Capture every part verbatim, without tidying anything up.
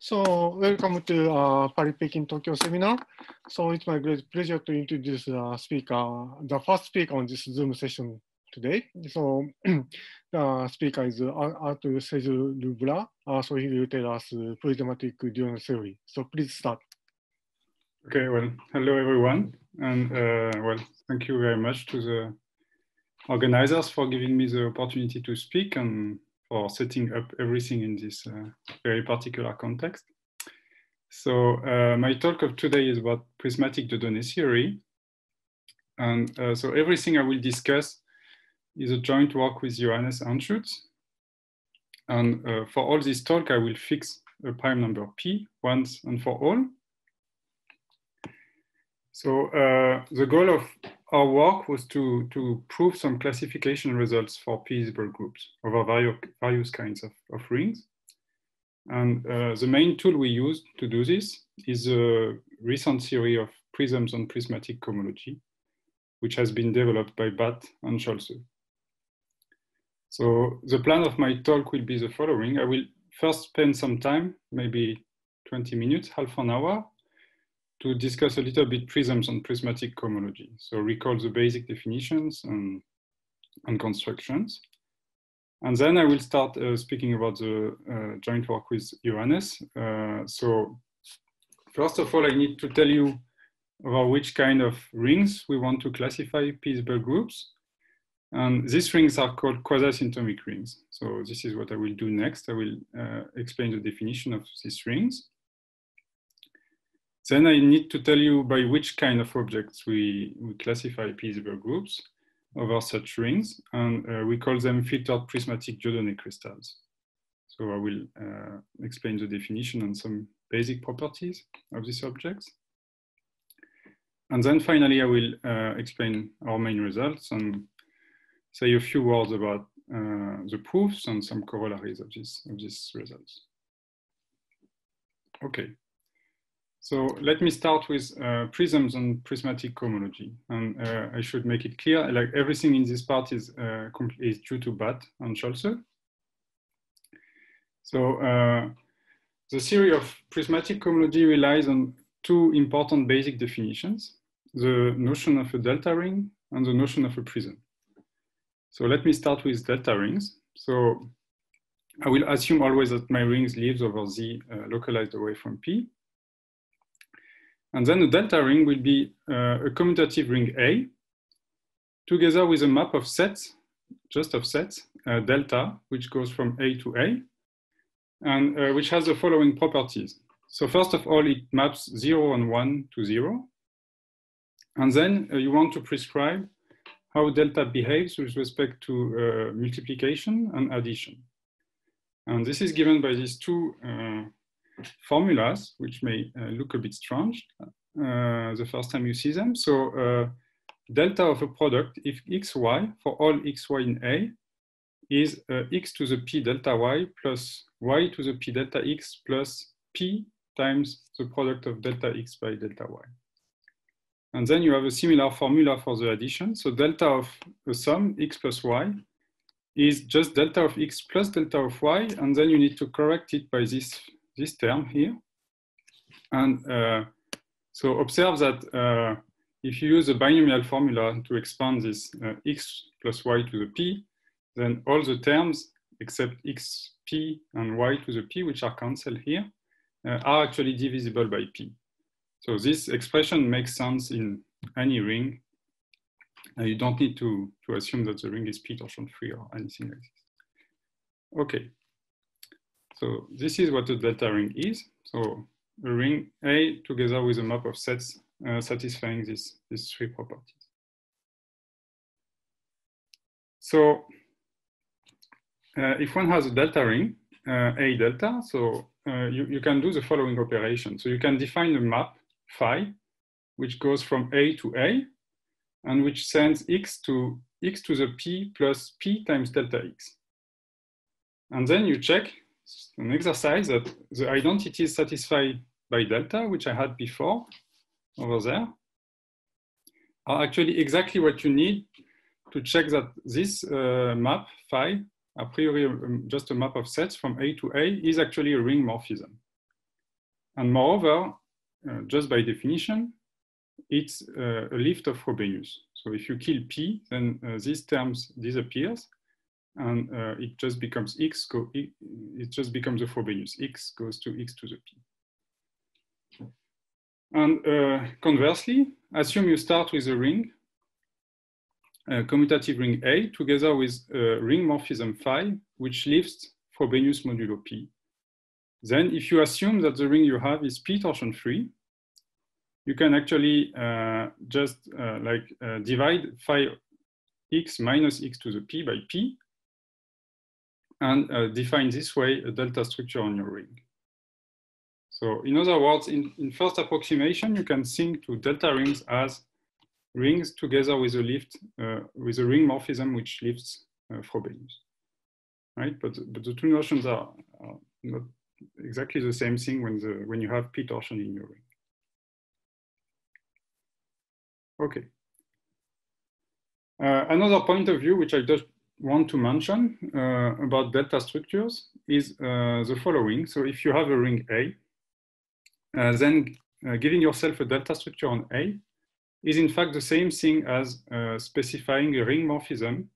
So, welcome to uh, Paris-Peking-Tokyo seminar. So, it's my great pleasure to introduce uh, speaker, the first speaker on this Zoom session today. So, the speaker is uh, Arthur-César Le Bras. Uh, so, he will tell us uh, prismatic Dieudonné theory. So, please start. Okay, well, hello everyone. And, uh, well, thank you very much to the organizers for giving me the opportunity to speak and for setting up everything in this uh, very particular context. So uh, my talk of today is about prismatic Dieudonné theory. And uh, so everything I will discuss is a joint work with Johannes Anschütz. And uh, for all this talk, I will fix a prime number P once and for all. So uh, the goal of our work was to, to prove some classification results for p-divisible groups over various, various kinds of, of rings. And uh, the main tool we used to do this is a recent theory of prisms and prismatic cohomology, which has been developed by Bhatt and Scholze. So the plan of my talk will be the following. I will first spend some time, maybe twenty minutes, half an hour, to discuss a little bit prisms and prismatic cohomology. So recall the basic definitions and, and constructions. And then I will start uh, speaking about the uh, joint work with Johannes. Uh, so first of all, I need to tell you about which kind of rings we want to classify p-divisible groups. And these rings are called quasi-symptomic rings. So this is what I will do next. I will uh, explain the definition of these rings. Then I need to tell you by which kind of objects we, we classify p-divisible groups over such rings, and uh, we call them filtered prismatic Dieudonné crystals. So I will uh, explain the definition and some basic properties of these objects. And then finally, I will uh, explain our main results and say a few words about uh, the proofs and some corollaries of, this, of these results. Okay. So let me start with uh, prisms and prismatic cohomology. And uh, I should make it clear, like everything in this part is, uh, is due to Bhatt and Scholze. So uh, the theory of prismatic cohomology relies on two important basic definitions, the notion of a delta ring and the notion of a prism. So let me start with delta rings. So I will assume always that my rings lives over Z uh, localized away from P. And then the delta ring will be uh, a commutative ring A together with a map of sets, just of sets, uh, delta, which goes from A to A, and uh, which has the following properties. So first of all, it maps zero and one to zero. And then uh, you want to prescribe how delta behaves with respect to uh, multiplication and addition. And this is given by these two uh, formulas, which may uh, look a bit strange uh, the first time you see them. So uh, delta of a product, if xy, for all xy in A, is uh, x to the p delta y plus y to the p delta x plus p times the product of delta x by delta y. And then you have a similar formula for the addition. So delta of a sum, x plus y, is just delta of x plus delta of y, and then you need to correct it by this this term here. And uh, so observe that uh, if you use a binomial formula to expand this uh, x plus y to the p, then all the terms except x, p, and y to the p, which are cancelled here, uh, are actually divisible by p. So this expression makes sense in any ring. Uh, you don't need to, to assume that the ring is p torsion free or anything like this. Okay. So this is what a delta ring is. So a ring A together with a map of sets uh, satisfying this, these three properties. So uh, if one has a delta ring, uh, A delta, so uh, you, you can do the following operation. So you can define a map phi, which goes from A to A, and which sends x to x to the p plus p times delta x. And then you check an exercise that the identity is satisfied by delta, which I had before over there, are actually exactly what you need to check that this uh, map phi, a priori um, just a map of sets from A to A, is actually a ring morphism. And moreover, uh, just by definition, it's uh, a lift of Frobenius. So if you kill P, then uh, these terms disappears, and uh, it just becomes X, go, it just becomes a Frobenius. X goes to X to the P. And uh, conversely, assume you start with a ring, a commutative ring A, together with a ring morphism phi, which lifts Frobenius modulo P. Then if you assume that the ring you have is P torsion free, you can actually uh, just uh, like uh, divide phi x minus x to the P by P and uh, define this way a delta structure on your ring. So in other words, in, in first approximation, you can think to delta rings as rings together with a lift, uh, with a ring morphism which lifts uh, Frobenius, right? But, but the two notions are, are not exactly the same thing when, the, when you have P torsion in your ring. Okay. Uh, another point of view which I just want to mention uh, about delta structures is uh, the following. So if you have a ring A, Uh, then uh, giving yourself a delta structure on A is in fact the same thing as uh, specifying a ring morphism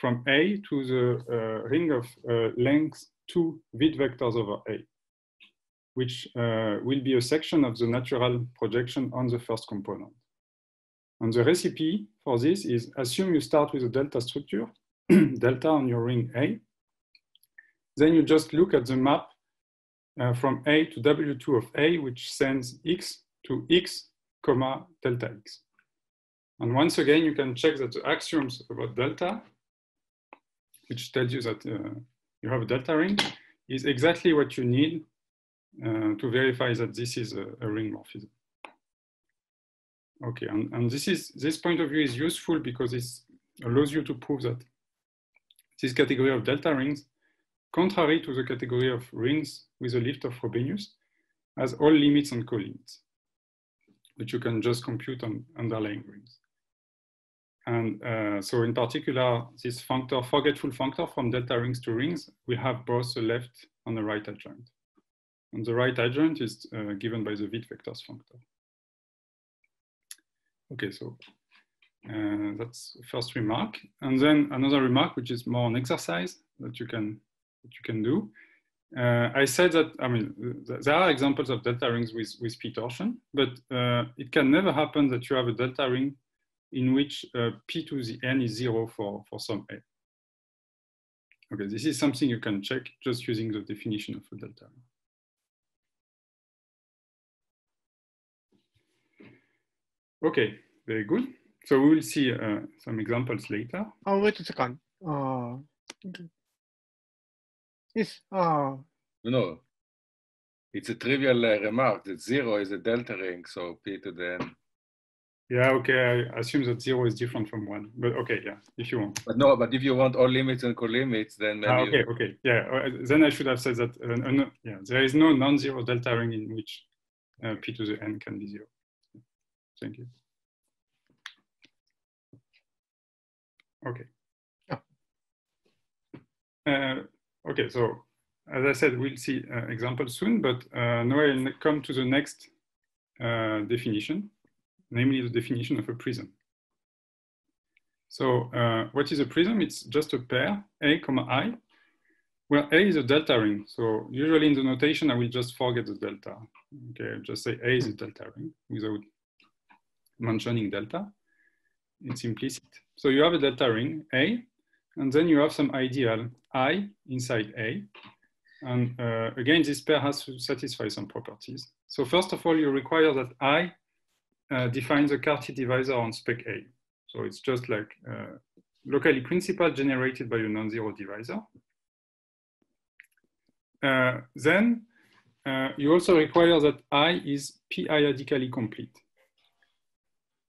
from A to the uh, ring of uh, length two vid vectors over A, which uh, will be a section of the natural projection on the first component. And the recipe for this is assume you start with a delta structure, delta on your ring A, then you just look at the map Uh, from A to W two of A, which sends X to X, comma, delta X. And once again, you can check that the axioms about delta, which tells you that uh, you have a delta ring, is exactly what you need uh, to verify that this is a, a ring morphism. Okay, and, and this, is, this point of view is useful because it allows you to prove that this category of delta rings, contrary to the category of rings with a lift of Frobenius, has all limits and colimits, which you can just compute on underlying rings. And uh, so in particular, this functor, forgetful functor from delta rings to rings, will have both a left and a right adjoint. And the right adjoint is uh, given by the vid vectors functor. Okay, so uh, that's the first remark. And then another remark, which is more an exercise that you can That you can do. Uh, I said that, I mean, th there are examples of delta rings with, with P torsion, but uh, it can never happen that you have a delta ring in which uh, P to the N is zero for, for some A. Okay, this is something you can check just using the definition of a delta ring. Okay, very good. So we will see uh, some examples later. Oh, wait a second. Uh, okay. Yes. Oh. No, it's a trivial uh, remark that zero is a delta ring, so P to the N. Yeah, okay, I assume that zero is different from one, but okay, yeah, if you want. But no, but if you want all limits and colimits, then maybe... Ah, okay, you... okay, yeah, then I should have said that, uh, no, yeah, there is no non-zero delta ring in which uh, P to the N can be zero. Thank you. Okay. Yeah. Uh, Okay, so as I said, we'll see uh, examples soon, but uh, now I'll come to the next uh, definition, namely the definition of a prism. So uh, what is a prism? It's just a pair, A comma I, where A is a delta ring. So usually in the notation, I will just forget the delta. Okay, I'll just say A is a delta ring without mentioning delta. It's implicit. So you have a delta ring, A, and then you have some ideal I inside A. And uh, again, this pair has to satisfy some properties. So first of all, you require that I uh, defines a Cartier divisor on spec A. So it's just like uh, locally principal generated by a non-zero divisor. Uh, then uh, you also require that I is p-iadically complete.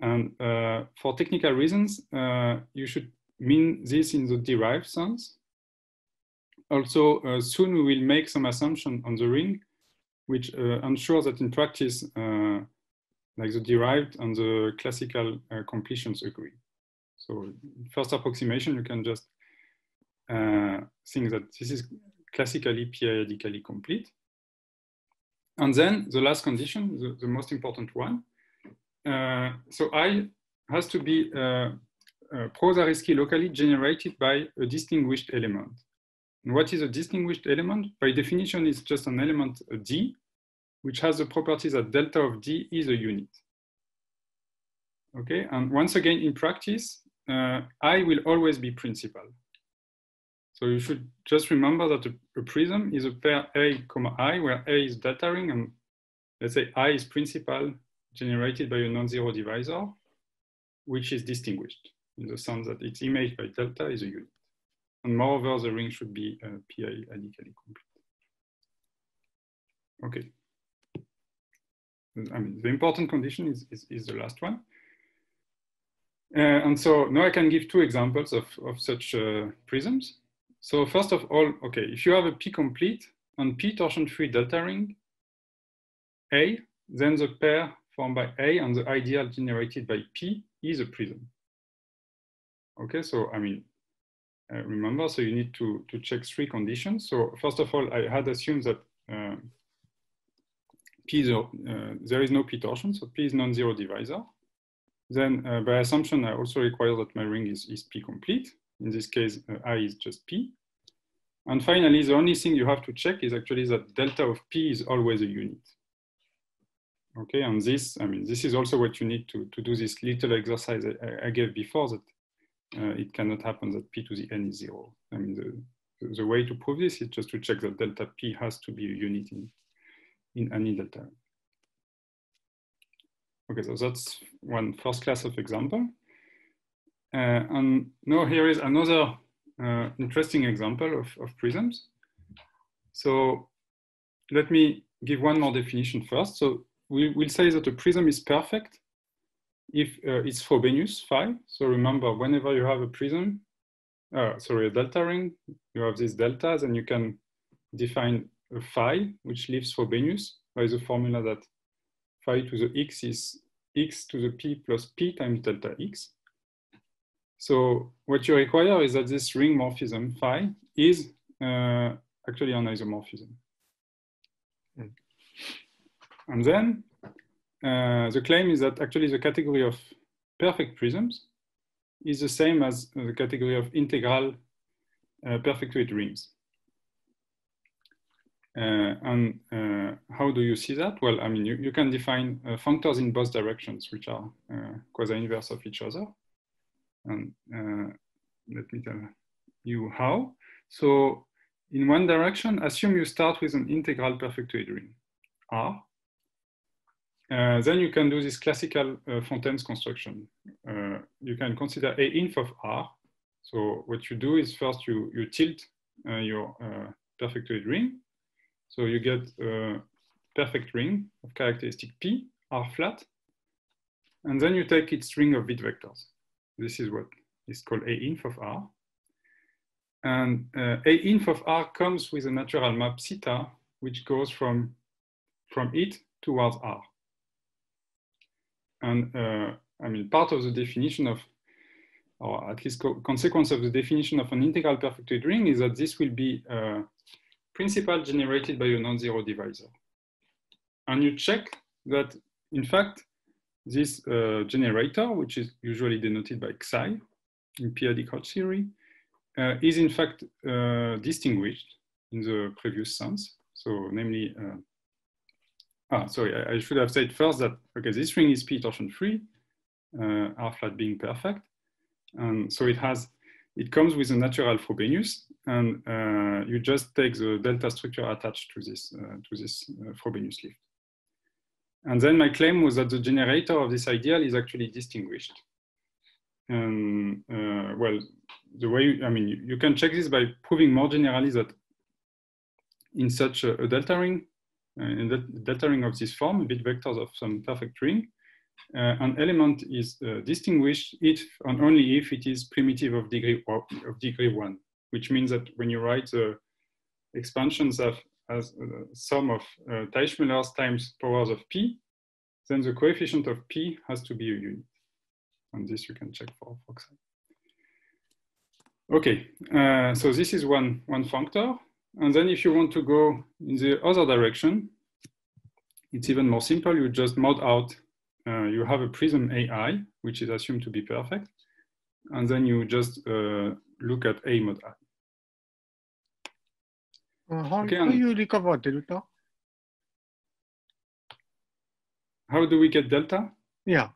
And uh, for technical reasons, uh, you should mean this in the derived sense. Also, uh, soon we will make some assumption on the ring, which uh, ensures that in practice, uh, like the derived and the classical uh, completions agree. So first approximation, you can just uh, think that this is classically p-iadically complete. And then the last condition, the, the most important one, uh, so I has to be uh, uh, Prozariski locally generated by a distinguished element. And what is a distinguished element? By definition, it's just an element D, which has the property that delta of D is a unit. Okay, and once again, in practice, uh, I will always be principal. So you should just remember that a, a prism is a pair A comma I, where A is data ring, and let's say I is principal generated by a non-zero divisor, which is distinguished in the sense that its image by delta is a unit. And moreover, the ring should be uh, P I radically complete. Okay. I mean, the important condition is, is, is the last one. Uh, and so now I can give two examples of, of such uh, prisms. So first of all, okay, if you have a P complete and P torsion-free delta ring A, then the pair formed by A and the ideal generated by P is a prism. Okay, so I mean, uh, remember, so you need to, to check three conditions. So first of all, I had assumed that uh, P is, uh, there is no P torsion, so P is non-zero divisor. Then uh, by assumption, I also require that my ring is, is P complete. In this case, uh, I is just P. And finally, the only thing you have to check is actually that delta of P is always a unit. Okay, and this, I mean, this is also what you need to, to do this little exercise I, I gave before, that uh, it cannot happen that P to the N is zero. I mean, the, the way to prove this is just to check that delta P has to be a unit in, in any delta. Okay, so that's one first class of example. Uh, and now here is another uh, interesting example of, of prisms. So let me give one more definition first. So we will say that a prism is perfect if uh, it's Frobenius phi. So remember, whenever you have a prism, uh, sorry, a delta ring, you have these deltas, and you can define a phi, which leaves Frobenius by the formula that phi to the x is x to the p plus p times delta x. So what you require is that this ring morphism phi is uh, actually an isomorphism. Mm. And then uh, the claim is that actually the category of perfect prisms is the same as the category of integral uh, perfectuate rings. Uh, and uh, how do you see that? Well, I mean, you, you can define uh, functors in both directions, which are uh, quasi-inverse of each other. And uh, let me tell you how. So in one direction, assume you start with an integral perfectuate ring, R. Uh, then you can do this classical uh, Fontaine's construction. Uh, you can consider A inf of R. So what you do is first you, you tilt uh, your uh, perfectuate ring. So you get a perfect ring of characteristic P, R flat, and then you take its ring of bit vectors. This is what is called A inf of R. And uh, A inf of R comes with a natural map zeta, which goes from, from it towards R. And uh, I mean, part of the definition of, or at least co consequence of the definition of an integral perfectuate ring is that this will be uh, principal generated by a non-zero divisor. And you check that, in fact, this uh, generator, which is usually denoted by Xi in periodic Hodge theory, uh, is in fact uh, distinguished in the previous sense. So namely, uh, ah, sorry, I, I should have said first that, okay, this ring is P torsion free, uh, R flat being perfect. And so it has, it comes with a natural Frobenius, and uh, you just take the delta structure attached to this, uh, to this uh, Frobenius lift. And then my claim was that the generator of this ideal is actually distinguished. And uh, well, the way, you, I mean, you, you can check this by proving more generally that in such a, a delta ring, uh, in the delta ring of this form, bit vectors of some perfect ring, Uh, an element is uh, distinguished if and only if it is primitive of degree or of degree one, which means that when you write the expansions of as uh, sum of uh, Teichmüller's times powers of P, then the coefficient of P has to be a unit, and this you can check for Foxi. Okay, uh, so this is one one functor, and then if you want to go in the other direction, It's even more simple. You just mod out, uh, you have a prism A I, which is assumed to be perfect. And then you just uh, look at A mod I. Uh, how okay, do you recover delta? How do we get delta? Yeah.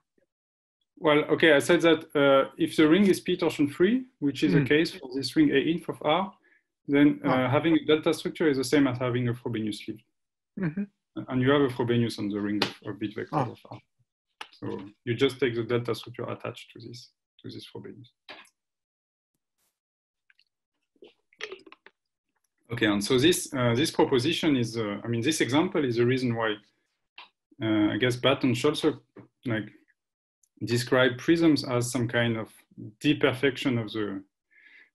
Well, okay, I said that uh, if the ring is P torsion free, which is mm. the case for this ring A inf of R, then uh, oh. having a delta structure is the same as having a Frobenius leaf. Mm-hmm. And you have a Frobenius on the ring of, of bit vectors oh. of R. So you just take the delta structure attached to this, to this Frobenius. Okay, and so this uh, this proposition is, uh, I mean, this example is the reason why uh, I guess Bhatt and Scholze like describe prisms as some kind of deperfection of the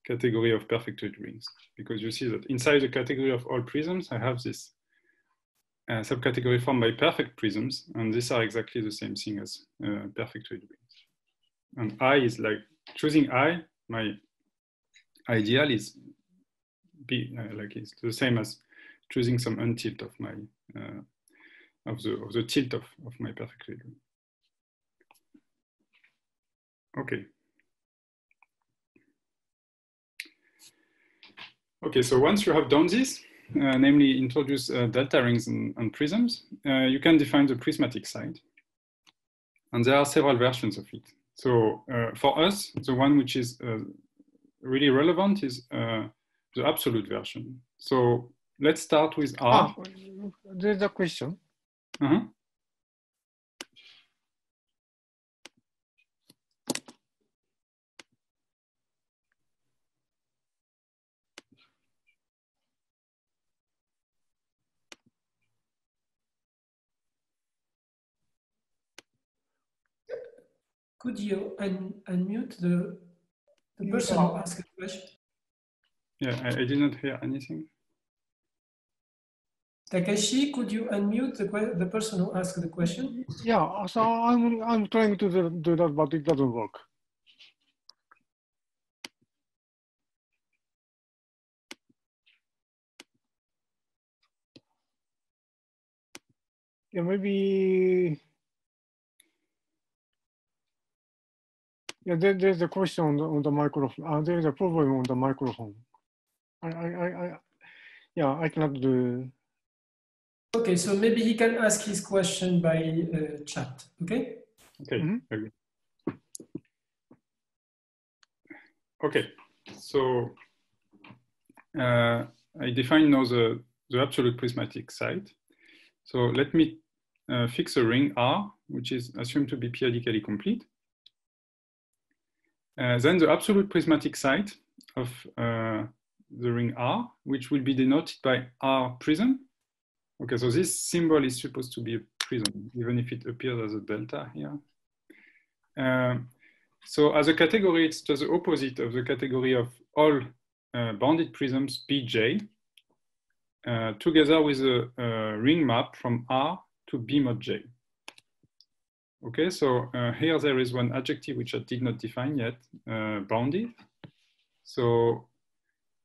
category of perfected rings, because you see that inside the category of all prisms, I have this uh, subcategory formed by perfect prisms, and these are exactly the same thing as uh, perfected rings. And I is like choosing I, my ideal is. Be uh, like it's the same as choosing some untilt of my uh, of the of the tilt of of my perfect ring. Okay. Okay. So once you have done this, uh, namely introduce uh, delta rings and, and prisms, uh, you can define the prismatic side, and there are several versions of it. So uh, for us, the one which is uh, really relevant is. Uh, The absolute version. So let's start with R. Ah, there's a question. Uh-huh. Could you un unmute the, the person who asked the question? Yeah, I, I did not hear anything. Takeshi, could you unmute the, the person who asked the question? Yeah, so I'm, I'm trying to do that, but it doesn't work. Yeah, maybe... Yeah, there, there's a question on the, on the microphone. Uh, there's a problem on the microphone. I, I, I, yeah, I cannot do. Okay, so maybe he can ask his question by uh, chat. Okay. Okay. Mm-hmm. Okay. So uh, I define now the the absolute prismatic side. So let me uh, fix a ring R, which is assumed to be periodically complete. Uh, then the absolute prismatic side of uh, the ring R, which will be denoted by R prism. Okay, so this symbol is supposed to be a prism, even if it appears as a delta here. Uh, so as a category, it's just the opposite of the category of all uh, bounded prisms B J, uh, together with a, a ring map from R to B mod J. Okay, so uh, here there is one adjective which I did not define yet, uh, bounded. So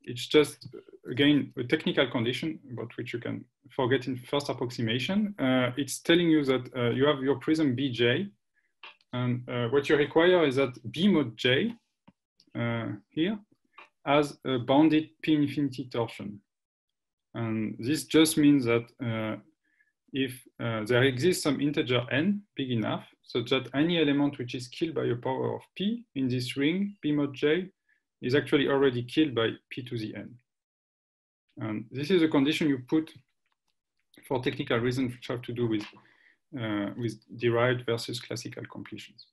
it's just, again, a technical condition about which you can forget in first approximation. Uh, it's telling you that uh, you have your prism B J, and uh, what you require is that B mod J uh, here has a bounded P infinity torsion. And this just means that uh, if uh, there exists some integer n big enough, such that any element which is killed by a power of P in this ring, B mod J, is actually already killed by P to the N. And this is a condition you put for technical reasons which have to do with, uh, with derived versus classical completions.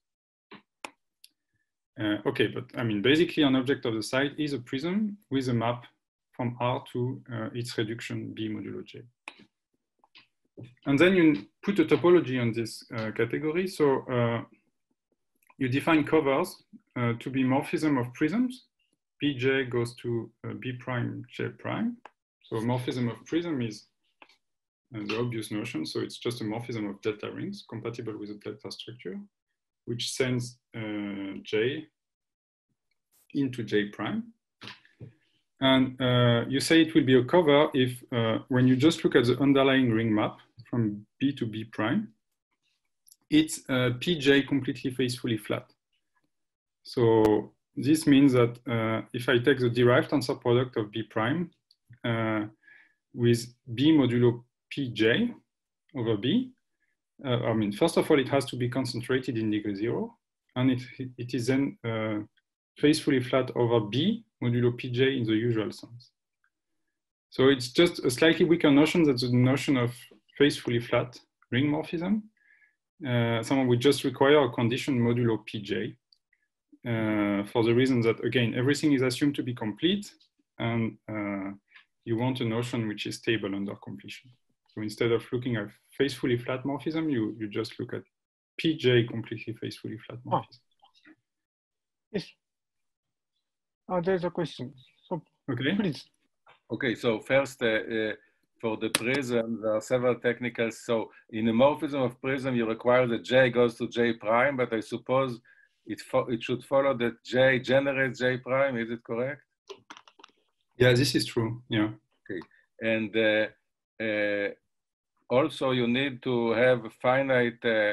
Uh, okay, but I mean, basically an object of the side is a prism with a map from R to uh, its reduction B modulo J. And then you put a topology on this uh, category. So uh, you define covers uh, to be morphism of prisms. B J goes to uh, B prime J prime. So morphism of prism is uh, the obvious notion. So it's just a morphism of delta rings compatible with a delta structure, which sends uh, J into J prime. And uh, you say it will be a cover if uh, when you just look at the underlying ring map from B to B prime, it's uh, P J completely faithfully flat. So this means that uh, if I take the derived tensor product of B prime uh, with B modulo P J over B, uh, I mean, first of all, it has to be concentrated in degree zero, and it, it is then uh, faithfully flat over B modulo P J in the usual sense. So it's just a slightly weaker notion than the notion of faithfully flat ring morphism. Uh, someone would just require a condition modulo P J uh, for the reason that, again, everything is assumed to be complete, and uh, you want a notion which is stable under completion. So instead of looking at faithfully flat morphism, you, you just look at P J completely faithfully flat morphism. Oh. Yes. Oh, there's a question. So, okay. Please. Okay, so first, uh, uh, for the prism, there are several technicals. So in the morphism of prism, you require that J goes to J prime, but I suppose it, fo it should follow that J generates J prime. Is it correct? Yeah, this is true. Yeah. Okay. And uh, uh, also, you need to have finite uh,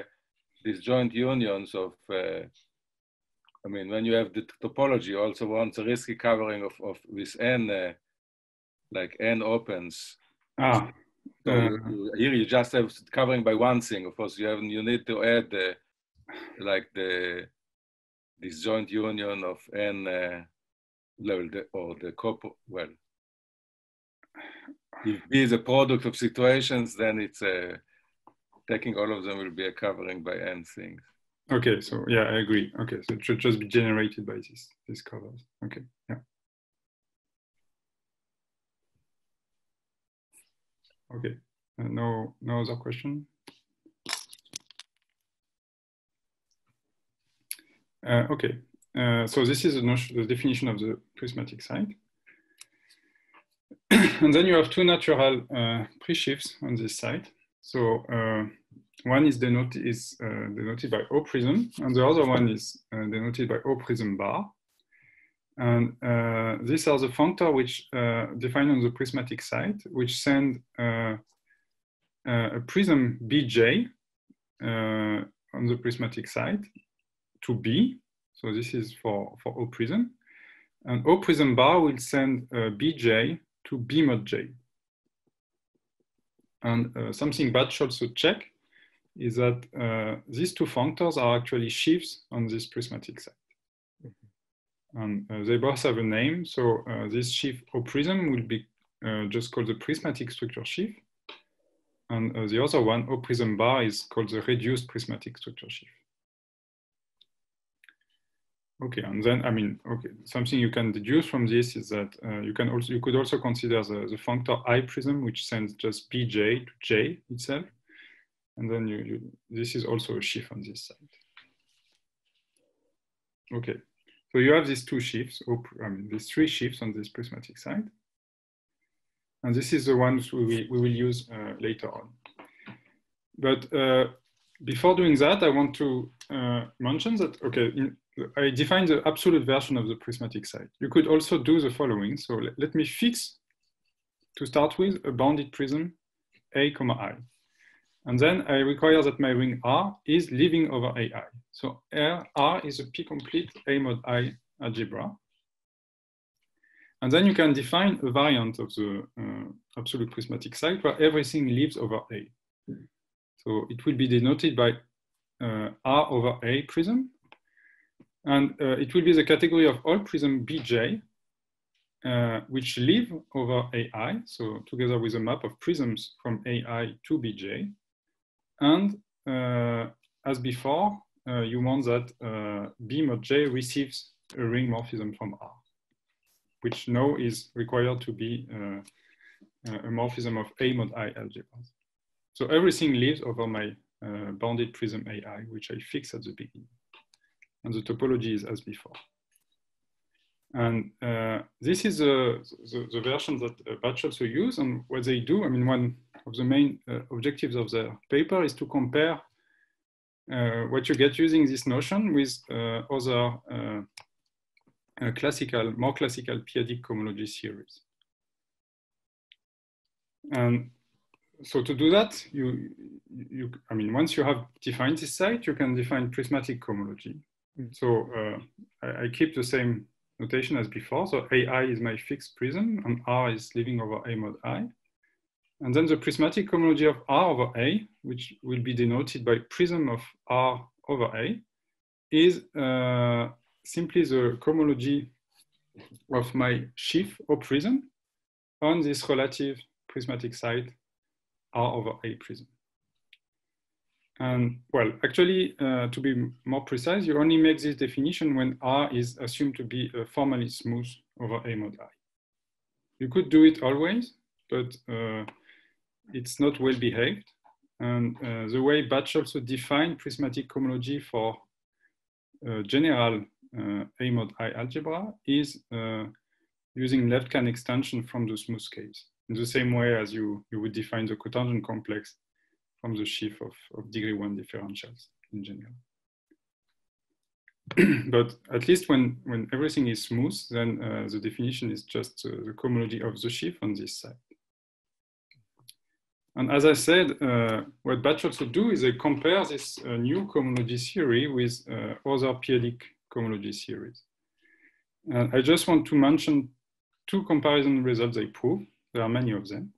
disjoint unions of, uh, I mean, when you have the topology, you also want a risky covering of, of this N, uh, like N opens. Ah. So uh, you, here you just have covering by one thing. Of course, you have, you need to add uh, like the disjoint union of N uh, level the, or the cop. Well, if B is a product of situations, then it's uh, taking all of them will be a covering by N things. Okay, so yeah, I agree. Okay, so it should just be generated by this this covers. Okay, yeah. Okay, uh, no, no other question. Uh, okay, uh, so this is the, notion, the definition of the prismatic side. And then you have two natural uh, pre-shifts on this side. So uh, one is, denote, is uh, denoted by O prism, and the other one is uh, denoted by O prism bar. And uh, these are the functors which uh, define on the prismatic side, which send uh, uh, a prism B J uh, on the prismatic side to B. So this is for, for O prism. And O prism bar will send uh, B J to B mod J. And uh, something Bhatt should also check is that uh, these two functors are actually shifts on this prismatic side. And uh, they both have a name. So uh, this shift O prism will be uh, just called the prismatic structure shift. And uh, the other one, O prism bar, is called the reduced prismatic structure shift. Okay, and then, I mean, okay, something you can deduce from this is that uh, you can also, you could also consider the, the functor I prism, which sends just P J to J itself. And then you, you, this is also a shift on this side. Okay. So you have these two shifts, or, I mean, these three shifts on this prismatic side. And this is the one we, we will use uh, later on. But uh, before doing that, I want to uh, mention that, okay, in, I defined the absolute version of the prismatic side. You could also do the following. So let, let me fix, to start with, a bounded prism, A comma I. And then I require that my ring R is living over A I. So R is a P-complete A mod I algebra. And then you can define a variant of the uh, absolute prismatic side where everything lives over A. So it will be denoted by uh, R over A prism. And uh, it will be the category of all prism B J, uh, which live over A I. So together with a map of prisms from A I to B J. And uh, as before, uh, you want that uh, B mod J receives a ring morphism from R, which now is required to be uh, a morphism of A mod I algebras. So everything lives over my uh, bounded prism A I, which I fix at the beginning. And the topology is as before. And uh, this is uh, the, the version that uh, Bhatt also use, and what they do, I mean, one of the main uh, objectives of their paper is to compare uh, what you get using this notion with uh, other uh, uh, classical, more classical periodic cohomology theories. And so to do that, you, you, I mean, once you have defined this site, you can define prismatic cohomology. Mm. So uh, I, I keep the same notation as before. So A I is my fixed prism and R is living over A mod I. And then the prismatic cohomology of R over A, which will be denoted by prism of R over A, is uh, simply the cohomology of my sheaf or prism on this relative prismatic site R over A prism. And well, actually, uh, to be more precise, you only make this definition when R is assumed to be uh, formally smooth over A mod I. You could do it always, but uh, it's not well behaved. And uh, the way Bhatt also defined prismatic cohomology for uh, general uh, A mod I algebra is uh, using left-can extension from the smooth case, in the same way as you, you would define the cotangent complex from the sheaf of, of degree one differentials in general. But at least when, when everything is smooth, then uh, the definition is just uh, the cohomology of the sheaf on this side. And as I said, uh, what Bhatt also do is they compare this uh, new cohomology theory with uh, other P-adic cohomology theories. Uh, I just want to mention two comparison results they prove. There are many of them.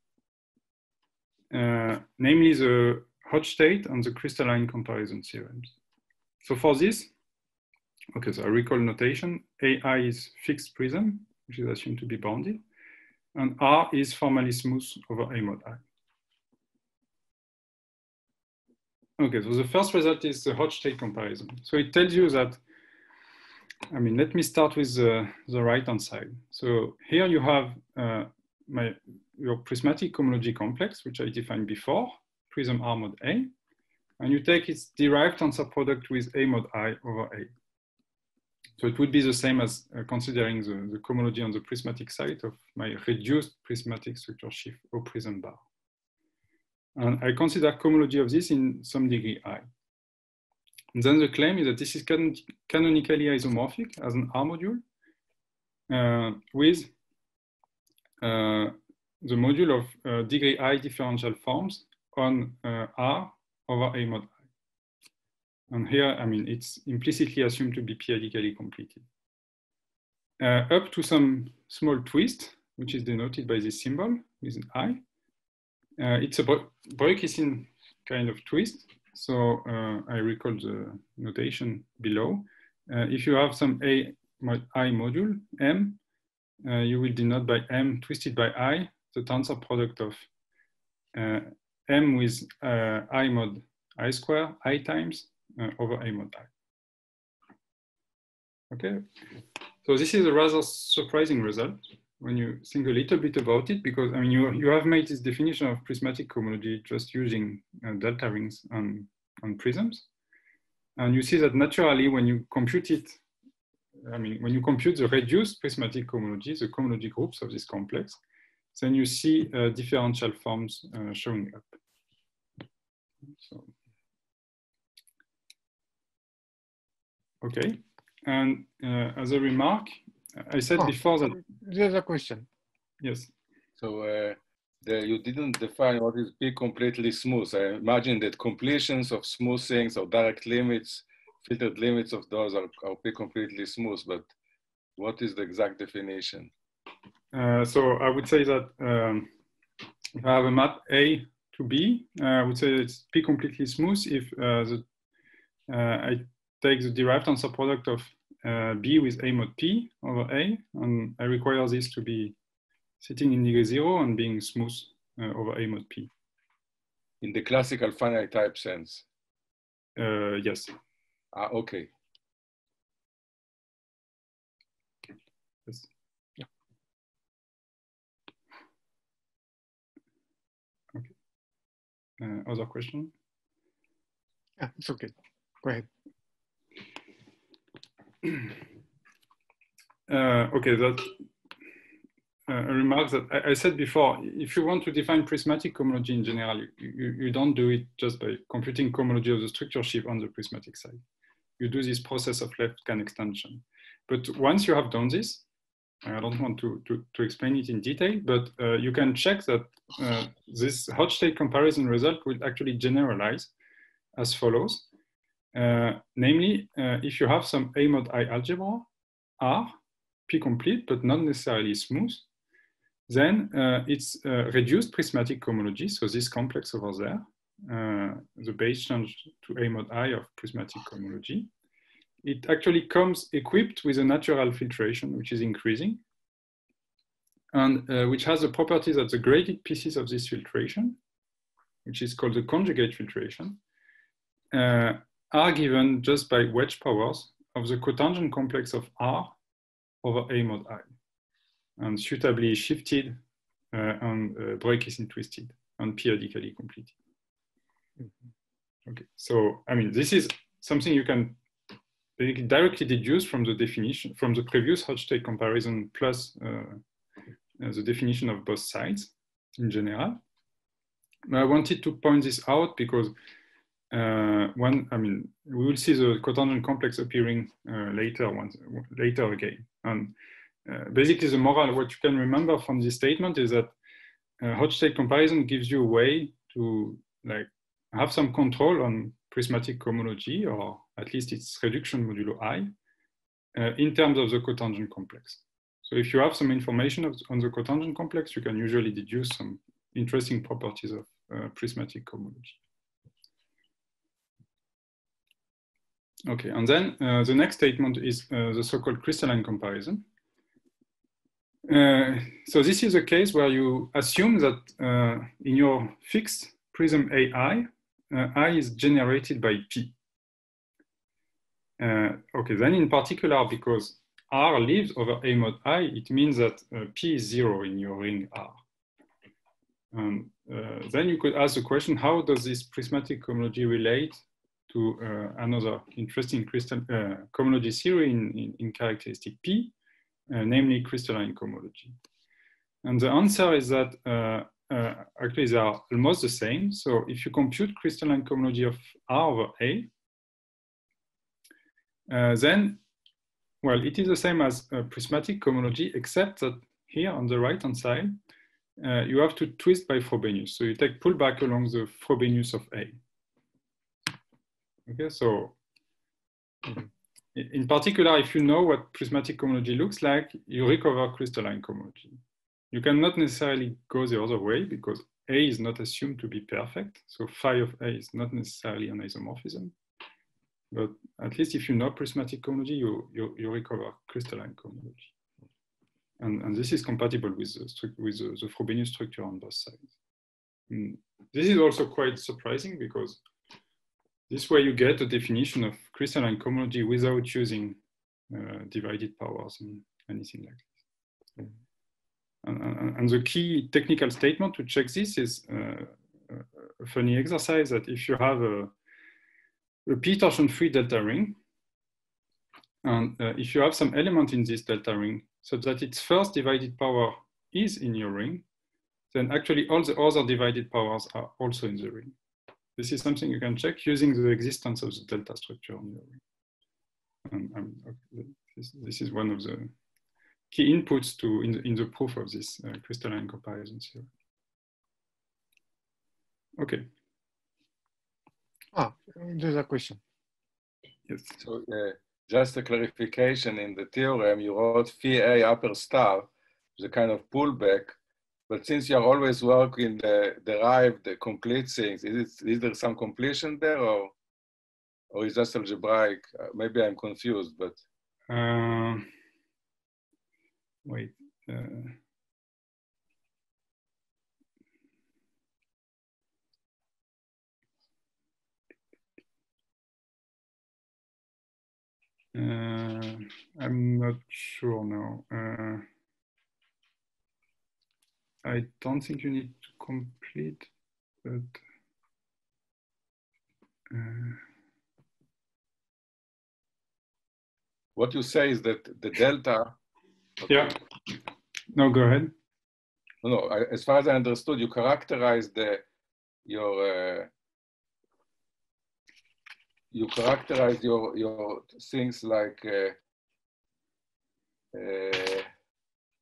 Uh, namely the Hochschild and the crystalline comparison theorems. So for this, okay, so I recall notation, A I is fixed prism, which is assumed to be bounded, and R is formally smooth over A mod I. Okay, so the first result is the Hochschild comparison. So it tells you that, I mean, let me start with the, the right-hand side. So here you have uh, my, your prismatic cohomology complex, which I defined before, prism R mod A, and you take its derived tensor product with A mod I over A. So it would be the same as uh, considering the, the cohomology on the prismatic side of my reduced prismatic structure sheaf or prism bar. And I consider cohomology of this in some degree I. And then the claim is that this is can canonically isomorphic as an R module uh, with uh, the module of uh, degree I differential forms on uh, R over A mod I. And here, I mean, it's implicitly assumed to be p-adically completed. Uh, up to some small twist, which is denoted by this symbol with an I. Uh, it's a Breen-Kisin kind of twist. So uh, I recall the notation below. Uh, if you have some A mod I module, M, uh, you will denote by M twisted by I, the tensor product of uh, M with uh, I mod I square, I times uh, over A mod I. Okay, so this is a rather surprising result when you think a little bit about it, because I mean, you, you have made this definition of prismatic cohomology just using uh, delta rings on, on prisms. And you see that naturally when you compute it, I mean, when you compute the reduced prismatic cohomology, the cohomology groups of this complex, then you see uh, differential forms uh, showing up. So. Okay, and uh, as a remark, I said oh, before that. There's a question. Yes. So uh, the, you didn't define what is be completely smooth. I imagine that completions of smooth things or direct limits, filtered limits of those are, are be completely smooth, but what is the exact definition? Uh, so I would say that um, if I have a map A to B, uh, I would say it's P completely smooth if uh, the, uh, I take the derived tensor product of uh, B with A mod P over A, and I require this to be sitting in degree zero and being smooth uh, over A mod P. In the classical finite type sense? Uh, yes. Ah, okay. Yes. Uh, other question? Yeah, it's okay. Go ahead. uh, okay, that uh, a remark that I, I said before. If you want to define prismatic cohomology in general, you, you, you don't do it just by computing cohomology of the structure sheaf on the prismatic side. You do this process of left-can extension. But once you have done this, I don't want to, to, to explain it in detail, but uh, you can check that uh, this Hochschild comparison result will actually generalize as follows. Uh, namely, uh, if you have some A mod I algebra, R, P complete, but not necessarily smooth, then uh, it's uh, reduced prismatic cohomology, so this complex over there, uh, the base change to A mod I of prismatic cohomology. It actually comes equipped with a natural filtration, which is increasing, and uh, which has the property that the graded pieces of this filtration, which is called the conjugate filtration, uh, are given just by wedge powers of the cotangent complex of R over A mod I, and suitably shifted uh, and uh, Breen-Kisin twisted and periodically completed. Mm-hmm. Okay, so I mean, this is something you can directly deduce from the definition, from the previous Hochschild comparison plus uh, uh, the definition of both sides in general. But I wanted to point this out because uh, one, I mean, we will see the cotangent complex appearing uh, later, once, later again. And uh, basically, the moral, what you can remember from this statement is that uh, Hochschild comparison gives you a way to like have some control on prismatic cohomology, or at least its reduction modulo I, uh, in terms of the cotangent complex. So if you have some information of, on the cotangent complex, you can usually deduce some interesting properties of uh, prismatic cohomology. Okay, and then uh, the next statement is uh, the so-called crystalline comparison. Uh, so this is a case where you assume that uh, in your fixed prism A I, Uh, I is generated by P. Uh, okay, then in particular, because R lives over A mod I, it means that uh, P is zero in your ring R. Um, uh, then you could ask the question, how does this prismatic cohomology relate to uh, another interesting crystal uh, cohomology theory in, in, in characteristic P, uh, namely crystalline cohomology? And the answer is that uh, Uh, actually, they are almost the same. So if you compute crystalline cohomology of R over A, uh, then, well, it is the same as uh, prismatic cohomology, except that here on the right-hand side, uh, you have to twist by Frobenius. So you take pullback along the Frobenius of A. Okay, so in particular, if you know what prismatic cohomology looks like, you recover crystalline cohomology. You cannot necessarily go the other way because A is not assumed to be perfect. So phi of A is not necessarily an isomorphism. But at least if you know prismatic cohomology, you, you, you recover crystalline cohomology. And, and this is compatible with, the, with the, the Frobenius structure on both sides. And this is also quite surprising because this way you get a definition of crystalline cohomology without using uh, divided powers and anything like this. Mm-hmm. And the key technical statement to check this is uh, a funny exercise that if you have a, a P torsion-free delta ring, and uh, if you have some element in this delta ring so that its first divided power is in your ring, then actually all the other divided powers are also in the ring. This is something you can check using the existence of the delta structure on your ring. And, and, okay, this, this is one of the key inputs to in the, in the proof of this uh, crystalline comparison theory. Okay. Ah, there's a question. Yes. So uh, just a clarification, in the theorem, you wrote phi A upper star, the kind of pullback, but since you're always working the derived, the complete things, is, it, is there some completion there, or, or is just algebraic? Uh, maybe I'm confused, but. Uh, Wait. Uh, uh, I'm not sure now. Uh, I don't think you need to complete, but uh, what you say is that the delta. Okay. Yeah. No, go ahead. No, I, as far as I understood, you characterize the your uh, you characterize your your things like uh, uh,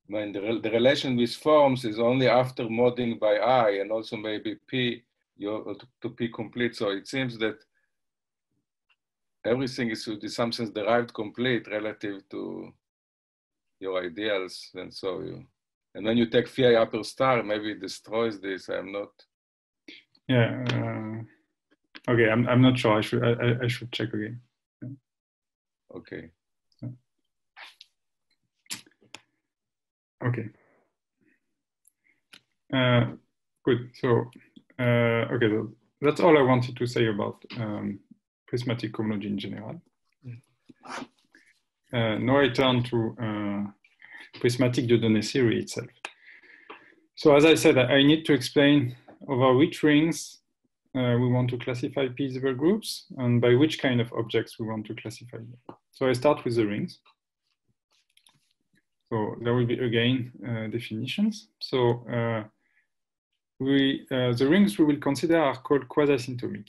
when the, re the relation with forms is only after modding by I and also maybe P you to, to P complete. So it seems that everything is in some sense derived complete relative to your ideals. And so you, and when you take phi upper star, maybe it destroys this. I'm not. Yeah. Uh, okay. I'm, I'm not sure. I should, I, I should check again. Yeah. Okay. Okay. Uh, good. So, uh, okay. So that's all I wanted to say about um, prismatic homology in general. Uh, now I turn to uh, prismatic Dieudonné theory itself. So as I said, I need to explain over which rings uh, we want to classify p-divisible groups and by which kind of objects we want to classify them. So I start with the rings. So there will be again uh, definitions. So uh, we uh, the rings we will consider are called quasi-symptomic.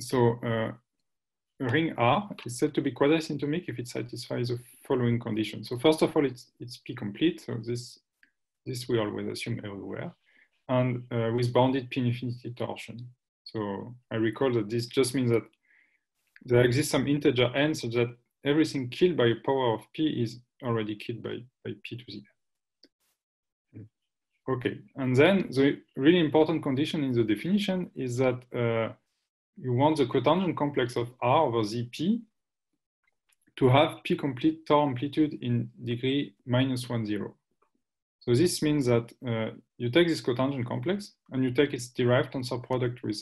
So uh, ring R is said to be quasi-symptomic if it satisfies the following conditions. So first of all, it's it's P complete. So this this we always assume everywhere, and uh, with bounded P infinity torsion. So I recall that this just means that there exists some integer n such that everything killed by a power of P is already killed by, by P to Z. Okay, and then the really important condition in the definition is that uh, you want the cotangent complex of R over Z P to have P complete tor amplitude in degree minus one, zero. So this means that uh, you take this cotangent complex and you take its derived tensor product with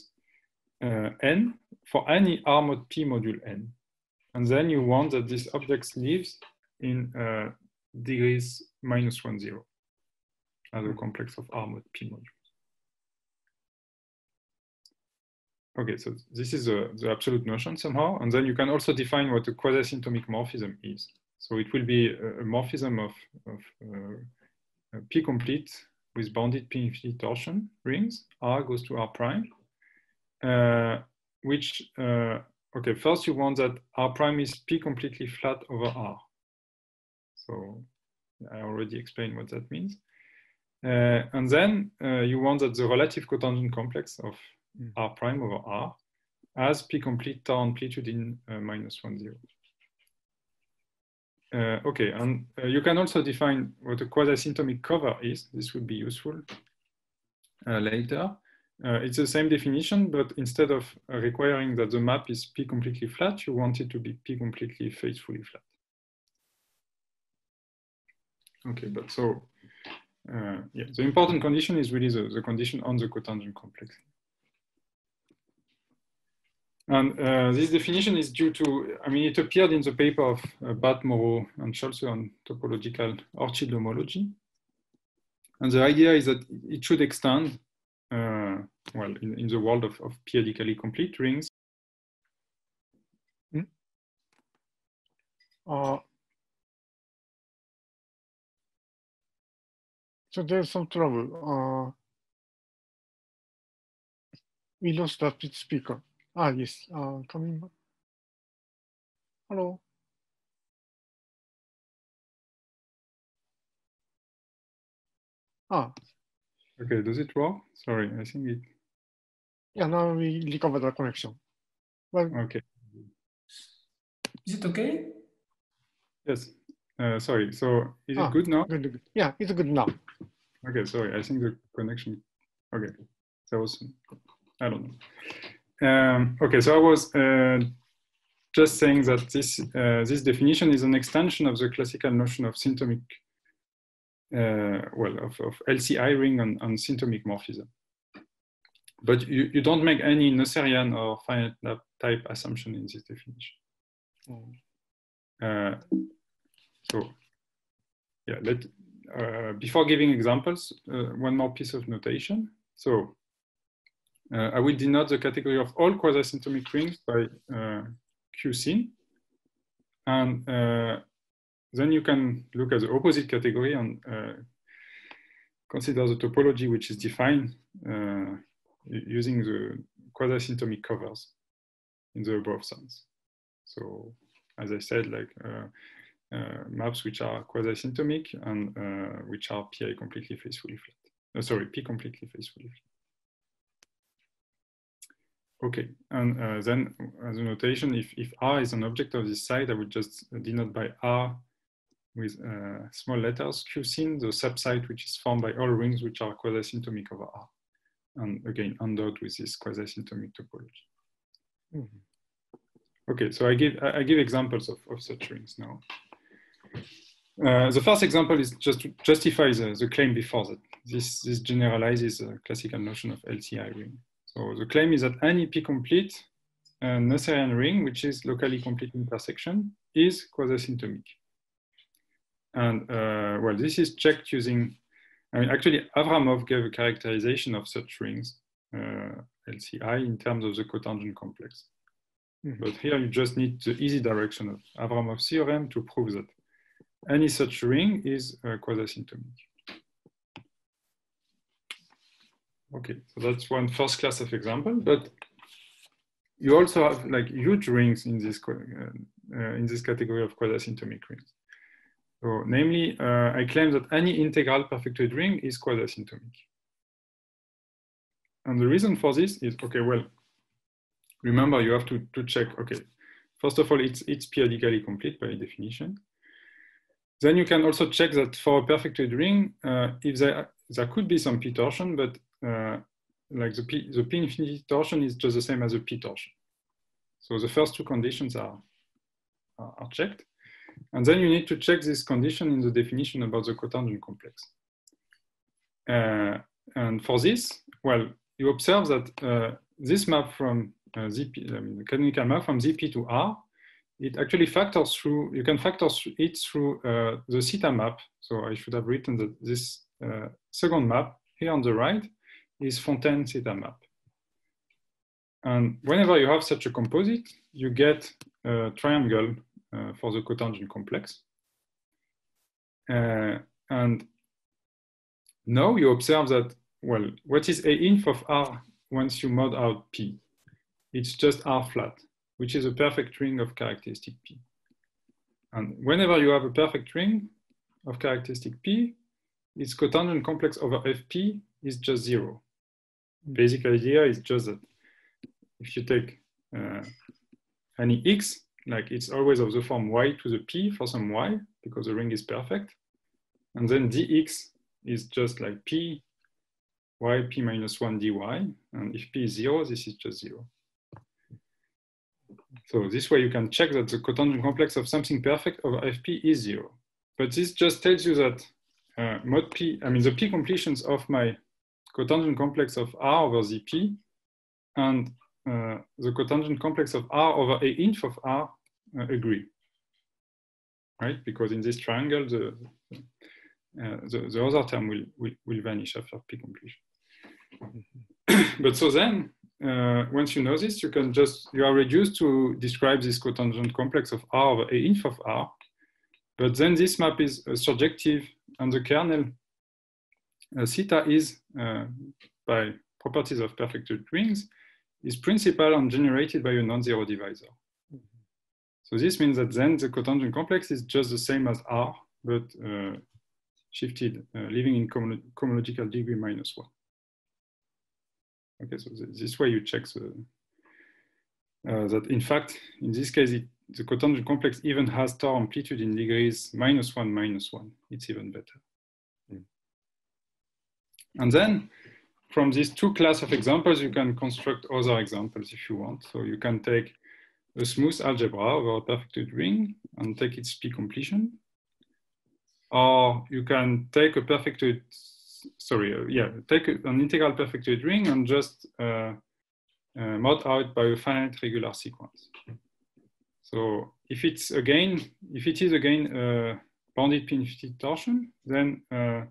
uh, N for any R mod P module N. And then you want that this object lives in uh, degrees minus one, zero as a complex of R mod P modules. Okay, so this is a, the absolute notion somehow. And then you can also define what a quasi-symptomic morphism is. So it will be a, a morphism of, of uh, P complete with bounded P infinity torsion rings. R goes to R prime, uh, which, uh, okay, first you want that R prime is P completely flat over R. So I already explained what that means. Uh, and then uh, you want that the relative cotangent complex of mm. R prime over R has P complete tor amplitude in uh, minus one, zero. Uh, okay, and uh, you can also define what a quasi-symptomic cover is. This would be useful uh, later. Uh, it's the same definition, but instead of uh, requiring that the map is P completely flat, you want it to be P completely faithfully flat. Okay, but so, uh, yeah, the important condition is really the, the condition on the cotangent complex. And uh, this definition is due to, I mean, it appeared in the paper of uh, Bhatt, Moreau, and Scholze on topological Hochschild homology. And the idea is that it should extend, uh, well, in, in the world of, of periodically complete rings. Hmm? Uh, So there's some trouble. Uh, we lost that speaker. Ah, yes, uh, coming back. Hello. Ah. Okay, does it work? Sorry, I think it. Yeah, now we recover the connection. Well, okay. Is it okay? Yes. Uh, sorry, so is ah, it good now? Good, good. Yeah, it's good now. Okay, sorry, I think the connection, okay, that was, I don't know. Um, okay, so I was uh, just saying that this, uh, this definition is an extension of the classical notion of symptomic, uh, well, of, of L C I ring and, and symptomic morphism. But you, you don't make any Noetherian or finite type assumption in this definition. Oh. Uh, So, yeah, let, uh, before giving examples, uh, one more piece of notation. So, uh, I will denote the category of all quasi-symptomic rings by uh, Kisin. And uh, then you can look at the opposite category and uh, consider the topology which is defined uh, using the quasi-symptomic covers in the above sense. So, as I said, like, uh, uh, maps which are quasi-symptomic and uh, which are P I completely faithfully flat. Uh, sorry, P completely faithfully flat. Okay, and uh, then as a notation, if, if R is an object of this side, I would just denote by R with uh, small letters, Kisin, the subsite which is formed by all rings which are quasi-symptomic over R. And again, endowed with this quasi-symptomic topology. Mm-hmm. Okay, so I give, I give examples of, of such rings now. Uh, the first example is just to justify the, the claim before that. This, this generalizes a classical notion of L T I ring. So the claim is that any p-complete uh, Noetherian ring, which is locally complete intersection, is quasi-symptomic. And uh, well, this is checked using, I mean, actually Avramov gave a characterization of such rings, uh, L C I, in terms of the cotangent complex. Mm-hmm. But here you just need the easy direction of Avramov's theorem to prove that any such ring is uh, quasi-symptomic. Okay, so that's one first class of example, but you also have like huge rings in this uh, uh, in this category of quasi-symptomic rings. So, namely, uh, I claim that any integral perfected ring is quasi-symptomic. And the reason for this is, okay, well, remember you have to, to check, okay, first of all, it's, it's periodically complete by definition. Then you can also check that for a perfected ring, uh, if there, there could be some p torsion, but uh, like the p, the p infinity torsion is just the same as the p torsion. So the first two conditions are, are checked. And then you need to check this condition in the definition about the cotangent complex. Uh, and for this, well, you observe that uh, this map from uh, Z P, I mean, the canonical map from Z P to R, it actually factors through, you can factor it through uh, the theta map. So I should have written that this uh, second map here on the right is Fontaine theta map. And whenever you have such a composite, you get a triangle Uh, for the cotangent complex. Uh, and now you observe that, well, what is A inf of R once you mod out P? It's just R flat, which is a perfect ring of characteristic P. And whenever you have a perfect ring of characteristic P, its cotangent complex over F P is just zero. Basic idea is just that if you take uh, any X, like it's always of the form y to the p for some y, because the ring is perfect. And then dx is just like p, y, p minus one dy. And if p is zero, this is just zero. So this way you can check that the cotangent complex of something perfect over fp is zero. But this just tells you that uh, mod p, I mean the p completions of my cotangent complex of R over Z P and uh, the cotangent complex of R over A inf of R Uh, agree, right? Because in this triangle, the uh, the, the other term will, will will vanish after p completion. Mm-hmm. But so then, uh, once you know this, you can just you are reduced to describe this cotangent complex of R over A inf of R. But then this map is uh, surjective, and the kernel uh, theta is uh, by properties of perfected rings is principal and generated by a non-zero divisor. So this means that then the cotangent complex is just the same as R, but uh, shifted, uh, living in com cohomological degree minus one. Okay, so th this way you check the, uh, that in fact, in this case, it, the cotangent complex even has tor amplitude in degrees minus one, minus one. It's even better. Mm. And then from these two class of examples, you can construct other examples if you want. So you can take a smooth algebra over a perfected ring and take its p completion, or you can take a perfected, sorry, uh, yeah, take a, an integral perfected ring and just uh, uh, mod out by a finite regular sequence. So if it's again, if it is again a bounded p infinity torsion, then uh,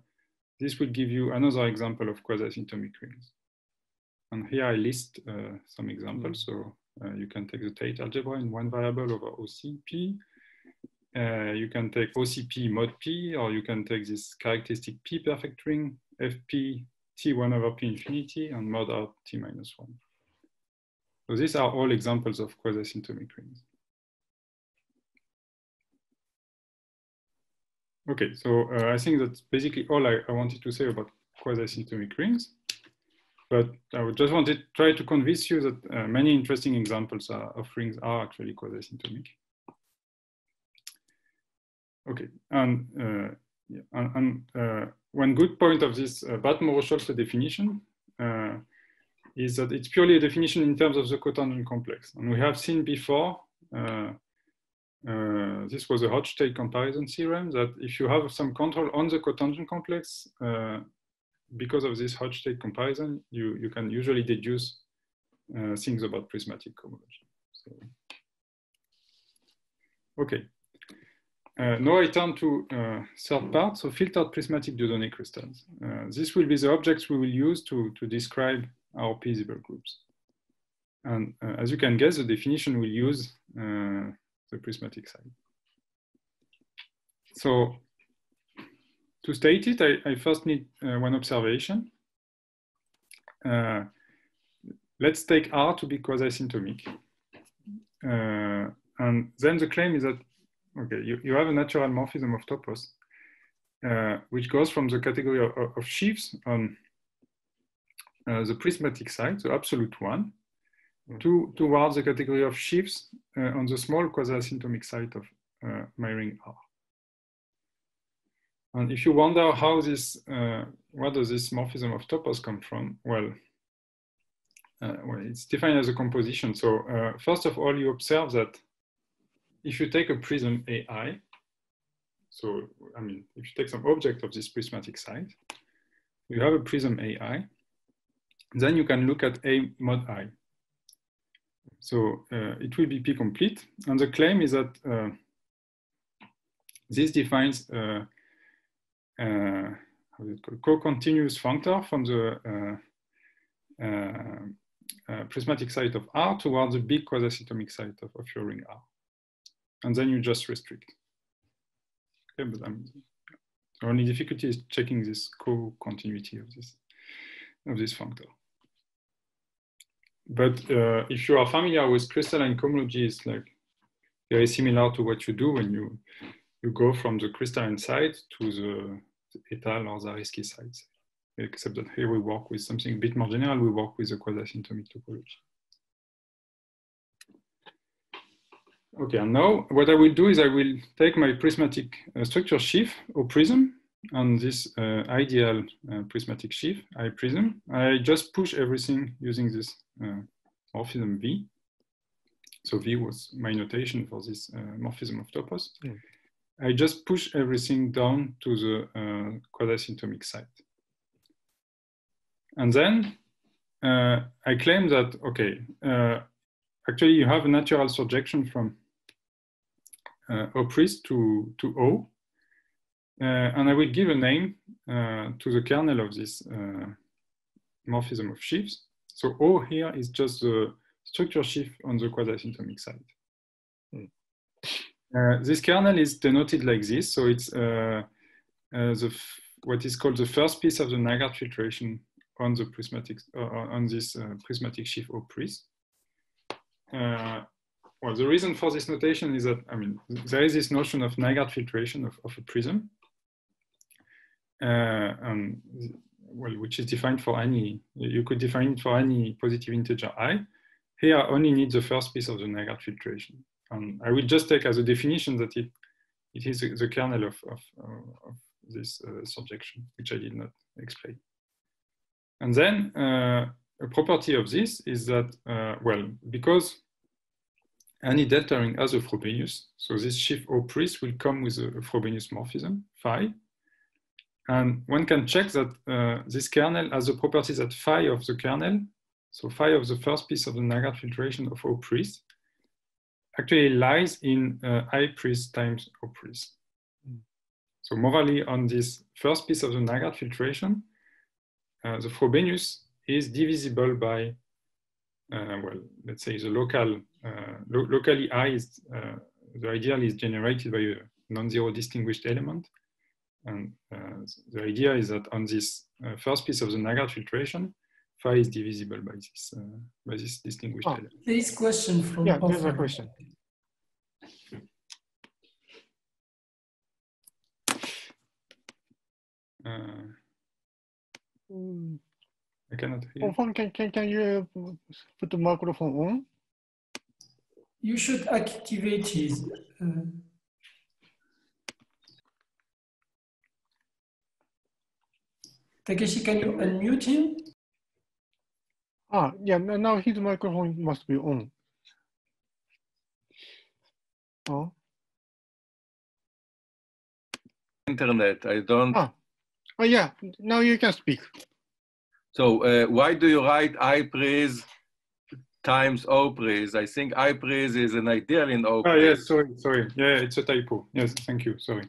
this would give you another example of quasi-symptomic rings. And here I list uh, some examples. So Uh, you can take the Tate algebra in one variable over O C P. Uh, you can take O C P mod P, or you can take this characteristic P perfect ring, F P T one over P infinity, and mod out T minus one. So these are all examples of quasi-symptomic rings. Okay, so uh, I think that's basically all I, I wanted to say about quasi-symptomic rings. But I just wanted to try to convince you that uh, many interesting examples uh, of rings are actually quasi-symptomic. Okay, and, uh, yeah, and, and uh, one good point of this uh, Bhatt-Moreau-Scholze definition uh, is that it's purely a definition in terms of the cotangent complex. And we have seen before, uh, uh, this was a Hochschild comparison theorem, that if you have some control on the cotangent complex, uh, because of this Hochschild comparison, you, you can usually deduce uh, things about prismatic cohomology. So, okay. Uh, now I turn to uh, third part, so filtered prismatic Dieudonné crystals. Uh, this will be the objects we will use to, to describe our p-divisible groups. And uh, as you can guess, the definition will use uh, the prismatic side. So to state it, I, I first need uh, one observation. Uh, let's take R to be quasi-symptomic. Uh, and then the claim is that, okay, you, you have a natural morphism of topos, uh, which goes from the category of, of sheaves on uh, the prismatic side, the absolute one, mm-hmm. to towards the category of sheaves uh, on the small quasi-asymptomic side of uh, my ring R. And if you wonder how this, uh, what does this morphism of topos come from? Well, uh, well, it's defined as a composition. So uh, first of all, you observe that if you take a prism A I, so I mean, if you take some object of this prismatic side, you have a prism A I, then you can look at A mod I. So uh, it will be P complete. And the claim is that uh, this defines a uh, uh, co-continuous functor from the uh, uh, uh, prismatic side of R towards the big quasi-symptomic side of, of your ring R. And then you just restrict. Okay, but I'm, the only difficulty is checking this co-continuity of this of this functor. But uh, if you are familiar with crystalline cohomology, it's like very similar to what you do when you you go from the crystalline side to the, the Etal or Zariski sides. Except that here we work with something a bit more general. We work with the quasi-symptomic topology. Okay, and now what I will do is I will take my prismatic uh, structure sheaf or prism and this uh, ideal uh, prismatic sheaf, I prism. I just push everything using this uh, morphism V. So V was my notation for this uh, morphism of topos. Mm. I just push everything down to the uh, quasi-symptomic side. And then uh, I claim that, okay, uh, actually you have a natural surjection from uh, O-pris to, to O. Uh, and I will give a name uh, to the kernel of this uh, morphism of sheaves. So O here is just the structure sheaf on the quasi-symptomic side. Mm. Uh, this kernel is denoted like this. So it's uh, uh, the f what is called the first piece of the Naggart filtration on the prismatic uh, on this uh, prismatic sheaf O-pris. Uh, well, the reason for this notation is that, I mean, there is this notion of Naggart filtration of, of a prism, uh, um, well, which is defined for any, you could define it for any positive integer I. Here, I only need the first piece of the Naggart filtration. Um, I will just take as a definition that it, it is the kernel of, of, uh, of this uh, surjection, which I did not explain. And then, uh, a property of this is that, uh, well, because any delta ring has a Frobenius, so this sheaf O-pris will come with a Frobenius morphism, phi. And one can check that uh, this kernel has the properties that phi of the kernel, so phi of the first piece of the Naggart filtration of O-pris, actually lies in uh, I-pris times O-pris. Mm. So morally, on this first piece of the Naggart filtration, uh, the Frobenius is divisible by, uh, well, let's say the local, uh, lo locally I is, uh, the ideal is generated by a non-zero distinguished element. And uh, the idea is that on this uh, first piece of the Naggart filtration, phi is divisible by this, uh, by this distinguished oh, element. Please question from- Yeah, there's a question. Uh, mm. I cannot hear. Oh, Fon, can, can, can you put the microphone on? You should activate it. Uh, Takeshi, can you unmute him? Ah, yeah, now his microphone must be on. Oh. Internet, I don't... Ah. Oh, yeah, now you can speak. So, uh, why do you write I praise times O praise? I think I praise is an ideal in O praise. Oh, yes, sorry, sorry. Yeah, it's a typo. Yes, thank you, sorry.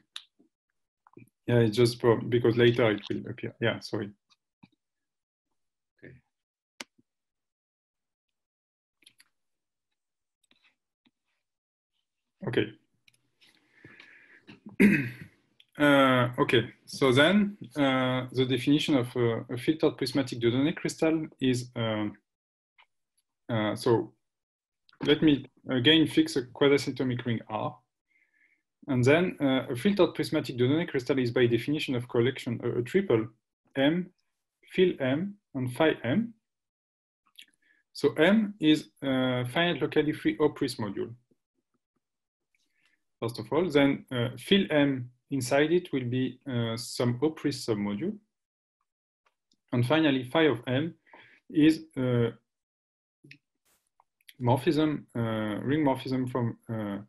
Yeah, it's just for, because later it will appear. Yeah, sorry. Okay. Okay. uh, okay. So then, uh, the definition of uh, a filtered prismatic Dieudonné crystal is. Uh, uh, so, let me again fix a quasi-symptomic ring R. And then uh, a filtered prismatic Dieudonné crystal is by definition of collection uh, a triple M, fill M, and phi M. So M is a finite locally free O prism module. First of all, then uh, fill M inside it will be uh, some O prism submodule. And finally, phi of M is a morphism, uh, ring morphism from uh,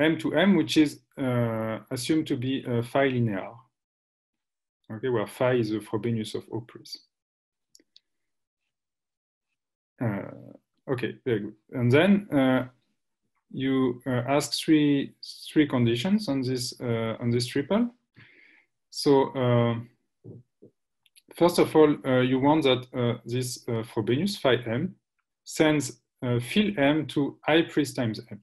M to M, which is uh, assumed to be uh, phi linear. Okay, where phi is the Frobenius of O prism. Uh, okay, very good. And then uh, you uh, ask three three conditions on this uh, on this triple. So uh, first of all, uh, you want that uh, this uh, Frobenius phi M sends uh, fill M to I pris times M.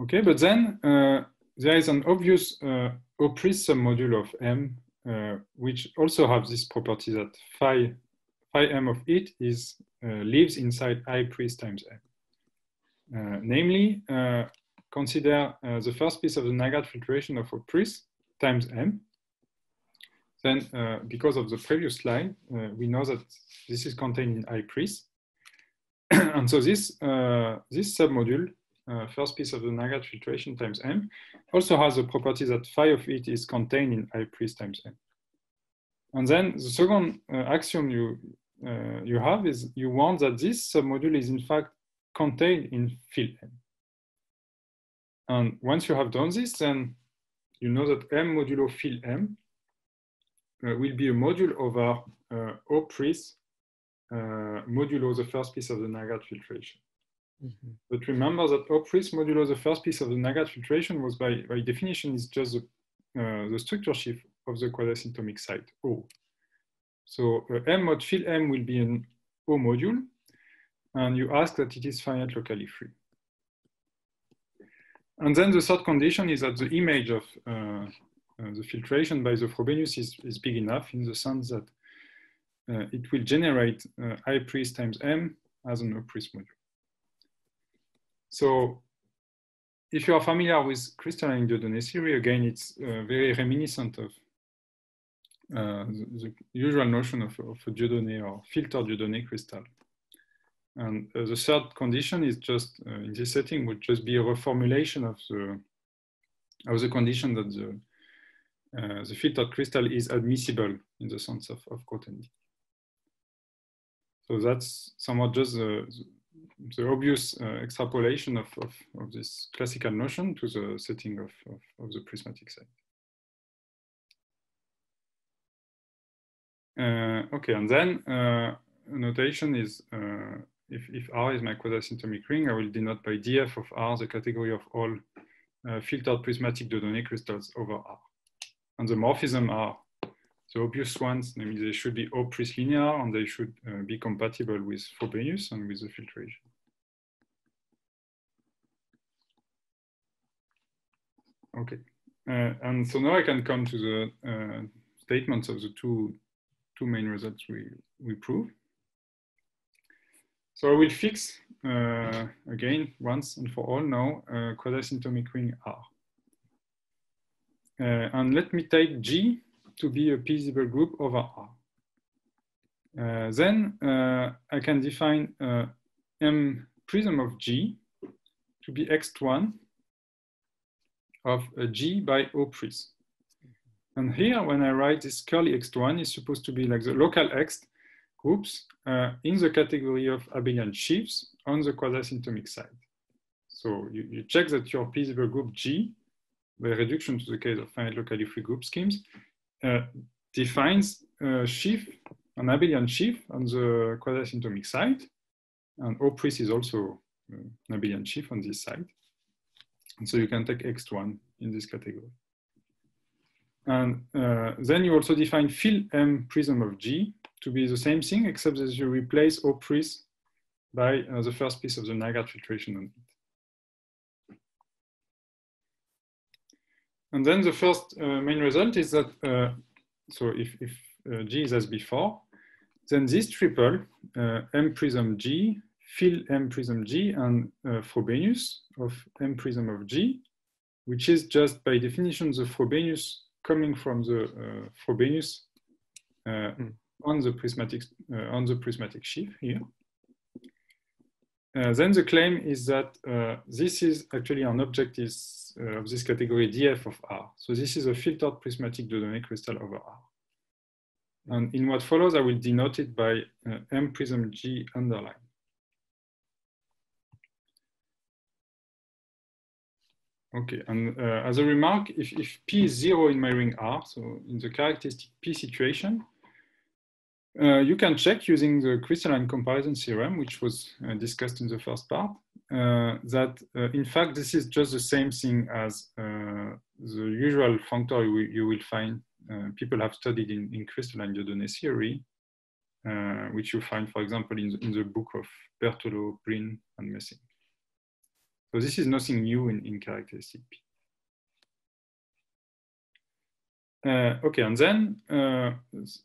Okay, but then uh, there is an obvious uh, O pris submodule of M, uh, which also have this property that phi, phi M of it is uh, lives inside I pris times M. Uh, namely, uh, consider uh, the first piece of the Nagat filtration of O pris times M. Then, uh, because of the previous slide, uh, we know that this is contained in I pris, and so this uh, this submodule. Uh, first piece of the Nagat filtration times M also has the property that phi of it is contained in I pris times M. And then the second uh, axiom you uh, you have is you want that this submodule is in fact contained in fill M. And once you have done this, then you know that M modulo fill M uh, will be a module over uh, O pris uh, modulo the first piece of the Nagat filtration. Mm-hmm. But remember that O pris modulo the first piece of the Nagat filtration was by, by definition is just the, uh, the structure shift of the quasi-symptomic site O. So uh, M mod fill M will be an O module, and you ask that it is finite locally free. And then the third condition is that the image of uh, uh, the filtration by the Frobenius is, is big enough in the sense that uh, it will generate uh, I pris times M as an O pris module. So, if you are familiar with crystalline Dieudonné theory, again, it's uh, very reminiscent of uh, the, the usual notion of, of a Dieudonné or filtered Dieudonné crystal. And uh, the third condition is just uh, in this setting would just be a reformulation of the of the condition that the uh, the filtered crystal is admissible in the sense of of Grothendieck. So that's somewhat just the, the the obvious uh, extrapolation of, of, of this classical notion to the setting of, of, of the prismatic site. Uh, okay, and then uh, notation is, uh, if, if R is my quasi-symptomic ring, I will denote by D F of R the category of all uh, filtered prismatic Dieudonné crystals over R. And the morphisms are the obvious ones, namely they should be O pris linear and they should uh, be compatible with Frobenius and with the filtration. Okay, uh, and so now I can come to the uh, statements of the two, two main results we, we prove. So I will fix, uh, again, once and for all now, uh, quasi-symptomic ring R. Uh, and let me take G to be a p-divisible group over R. Uh, then uh, I can define uh, M prism of G to be x one of uh, G by O pris. And here, when I write this curly x one, is supposed to be like the local x groups uh, in the category of abelian sheaves on the quasi-symptomic side. So you, you check that your p-divisible group G, by reduction to the case of finite locally free group schemes, uh, defines a sheaf, an abelian sheaf on the quasi-symptomic side. And O-pris is also an abelian sheaf on this side. And so you can take x one in this category. And uh, then you also define fill M prism of G to be the same thing, except that you replace O-pris by uh, the first piece of the Nygaard filtration on it. And then the first uh, main result is that, uh, so if, if uh, G is as before, then this triple, uh, M prism G, fill M prism G, and uh, Frobenius of M prism of G, which is just by definition the Frobenius coming from the uh, Frobenius uh, on the prismatic uh, on the prismatic sheaf here. Uh, then the claim is that uh, this is actually an object is Uh, of this category D F of R. So this is a filtered prismatic Dieudonné crystal over R. And in what follows, I will denote it by uh, M prism G underline. Okay, and uh, as a remark, if, if P is zero in my ring R, so in the characteristic P situation, uh, you can check using the crystalline comparison theorem, which was uh, discussed in the first part. Uh, that uh, in fact this is just the same thing as uh, the usual functor you, you will find uh, people have studied in, in crystalline Dieudonné theory, uh, which you find, for example, in the, in the book of Berthelot, Breen, and Messing. So this is nothing new in, in characteristic P. Uh, okay, and then uh,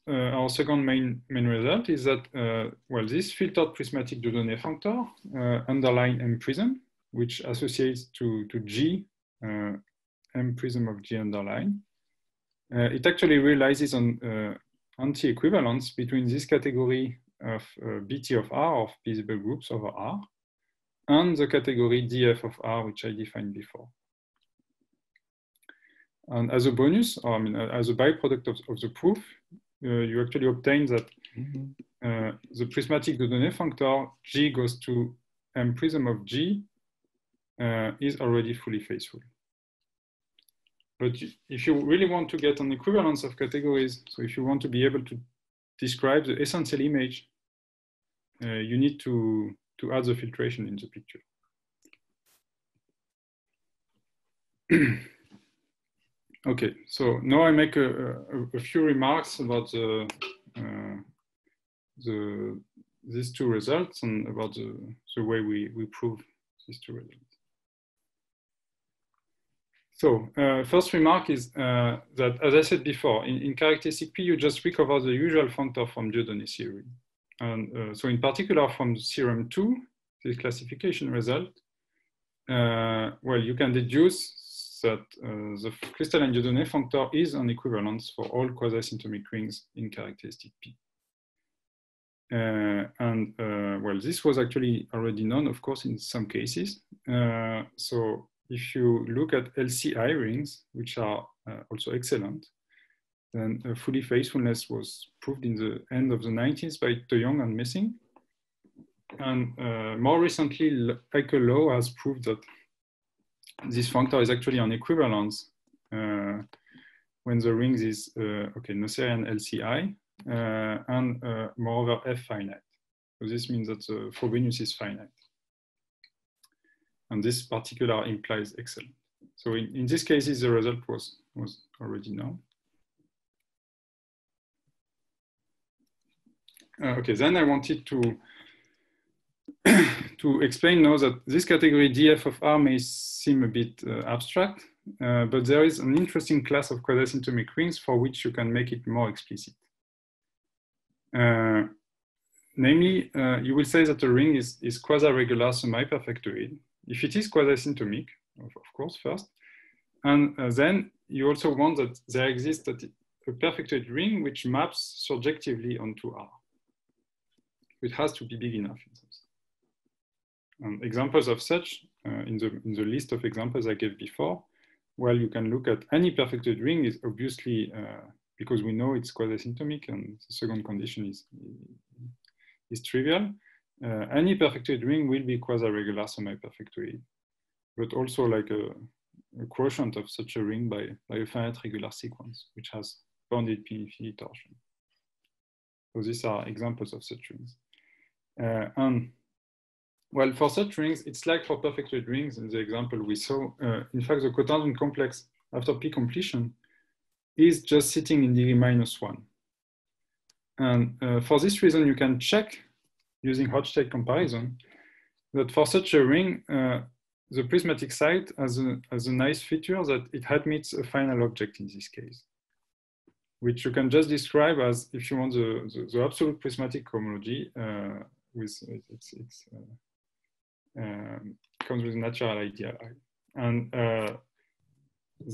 uh, our second main main result is that uh, well, this filtered prismatic Dieudonné functor uh, underline M prism, which associates to to G uh, M prism of G underline. Uh, it actually realizes on uh, anti-equivalence between this category of uh, B T of R of p-divisible groups over R and the category D F of R, which I defined before. And as a bonus, or I mean, as a byproduct of, of the proof, uh, you actually obtain that uh, the prismatic Dieudonné functor G goes to M prism of G uh, is already fully faithful. But if you really want to get an equivalence of categories, so if you want to be able to describe the essential image, uh, you need to, to add the filtration in the picture. Okay, so now I make a, a, a few remarks about the, uh, the these two results and about the, the way we, we prove these two results. So uh, first remark is uh, that, as I said before, in, in characteristic P, you just recover the usual functor from Dieudonné theory. And uh, so in particular from theorem two, this classification result, uh, well, you can deduce that uh, the crystalline Dieudonné functor is an equivalence for all quasi-symptomic rings in characteristic P. Uh, and uh, well, this was actually already known, of course, in some cases. Uh, so if you look at L C I rings, which are uh, also excellent, then uh, fully faithfulness was proved in the end of the nineties by de Jong and Messing. And uh, more recently, Eike Lau has proved that this functor is actually an equivalence uh, when the rings is, uh, okay, Noetherian L C I uh, and uh, moreover F finite. So this means that the Frobenius is finite. And this particular implies excellent. So in, in these cases, the result was, was already known. Uh, okay, then I wanted to to explain now that this category D F of R may seem a bit uh, abstract, uh, but there is an interesting class of quasi-symptomic rings for which you can make it more explicit. Uh, namely, uh, you will say that a ring is, is quasi-regular semi-perfectoid if it is quasi-symptomic, of, of course, first, and uh, then you also want that there exists a perfected ring which maps surjectively onto R. It has to be big enough. In sense. Um, examples of such uh, in, the, in the list of examples I gave before, well, you can look at any perfected ring is obviously uh, because we know it's quasi-symptomic and the second condition is, is trivial. Uh, any perfected ring will be quasi-regular semi-perfectoid, but also like a, a quotient of such a ring by, by a finite regular sequence, which has bounded p-infinity torsion. So these are examples of such rings. Uh, and well, for such rings, it's like for perfected rings in the example we saw. Uh, in fact, the cotangent complex after p completion is just sitting in degree minus one. And uh, for this reason, you can check using Hochschild comparison that for such a ring, uh, the prismatic side has a, has a nice feature that it admits a final object in this case, which you can just describe as, if you want, the, the, the absolute prismatic homology uh, with its, its uh, Um, comes with natural ideal I. And uh,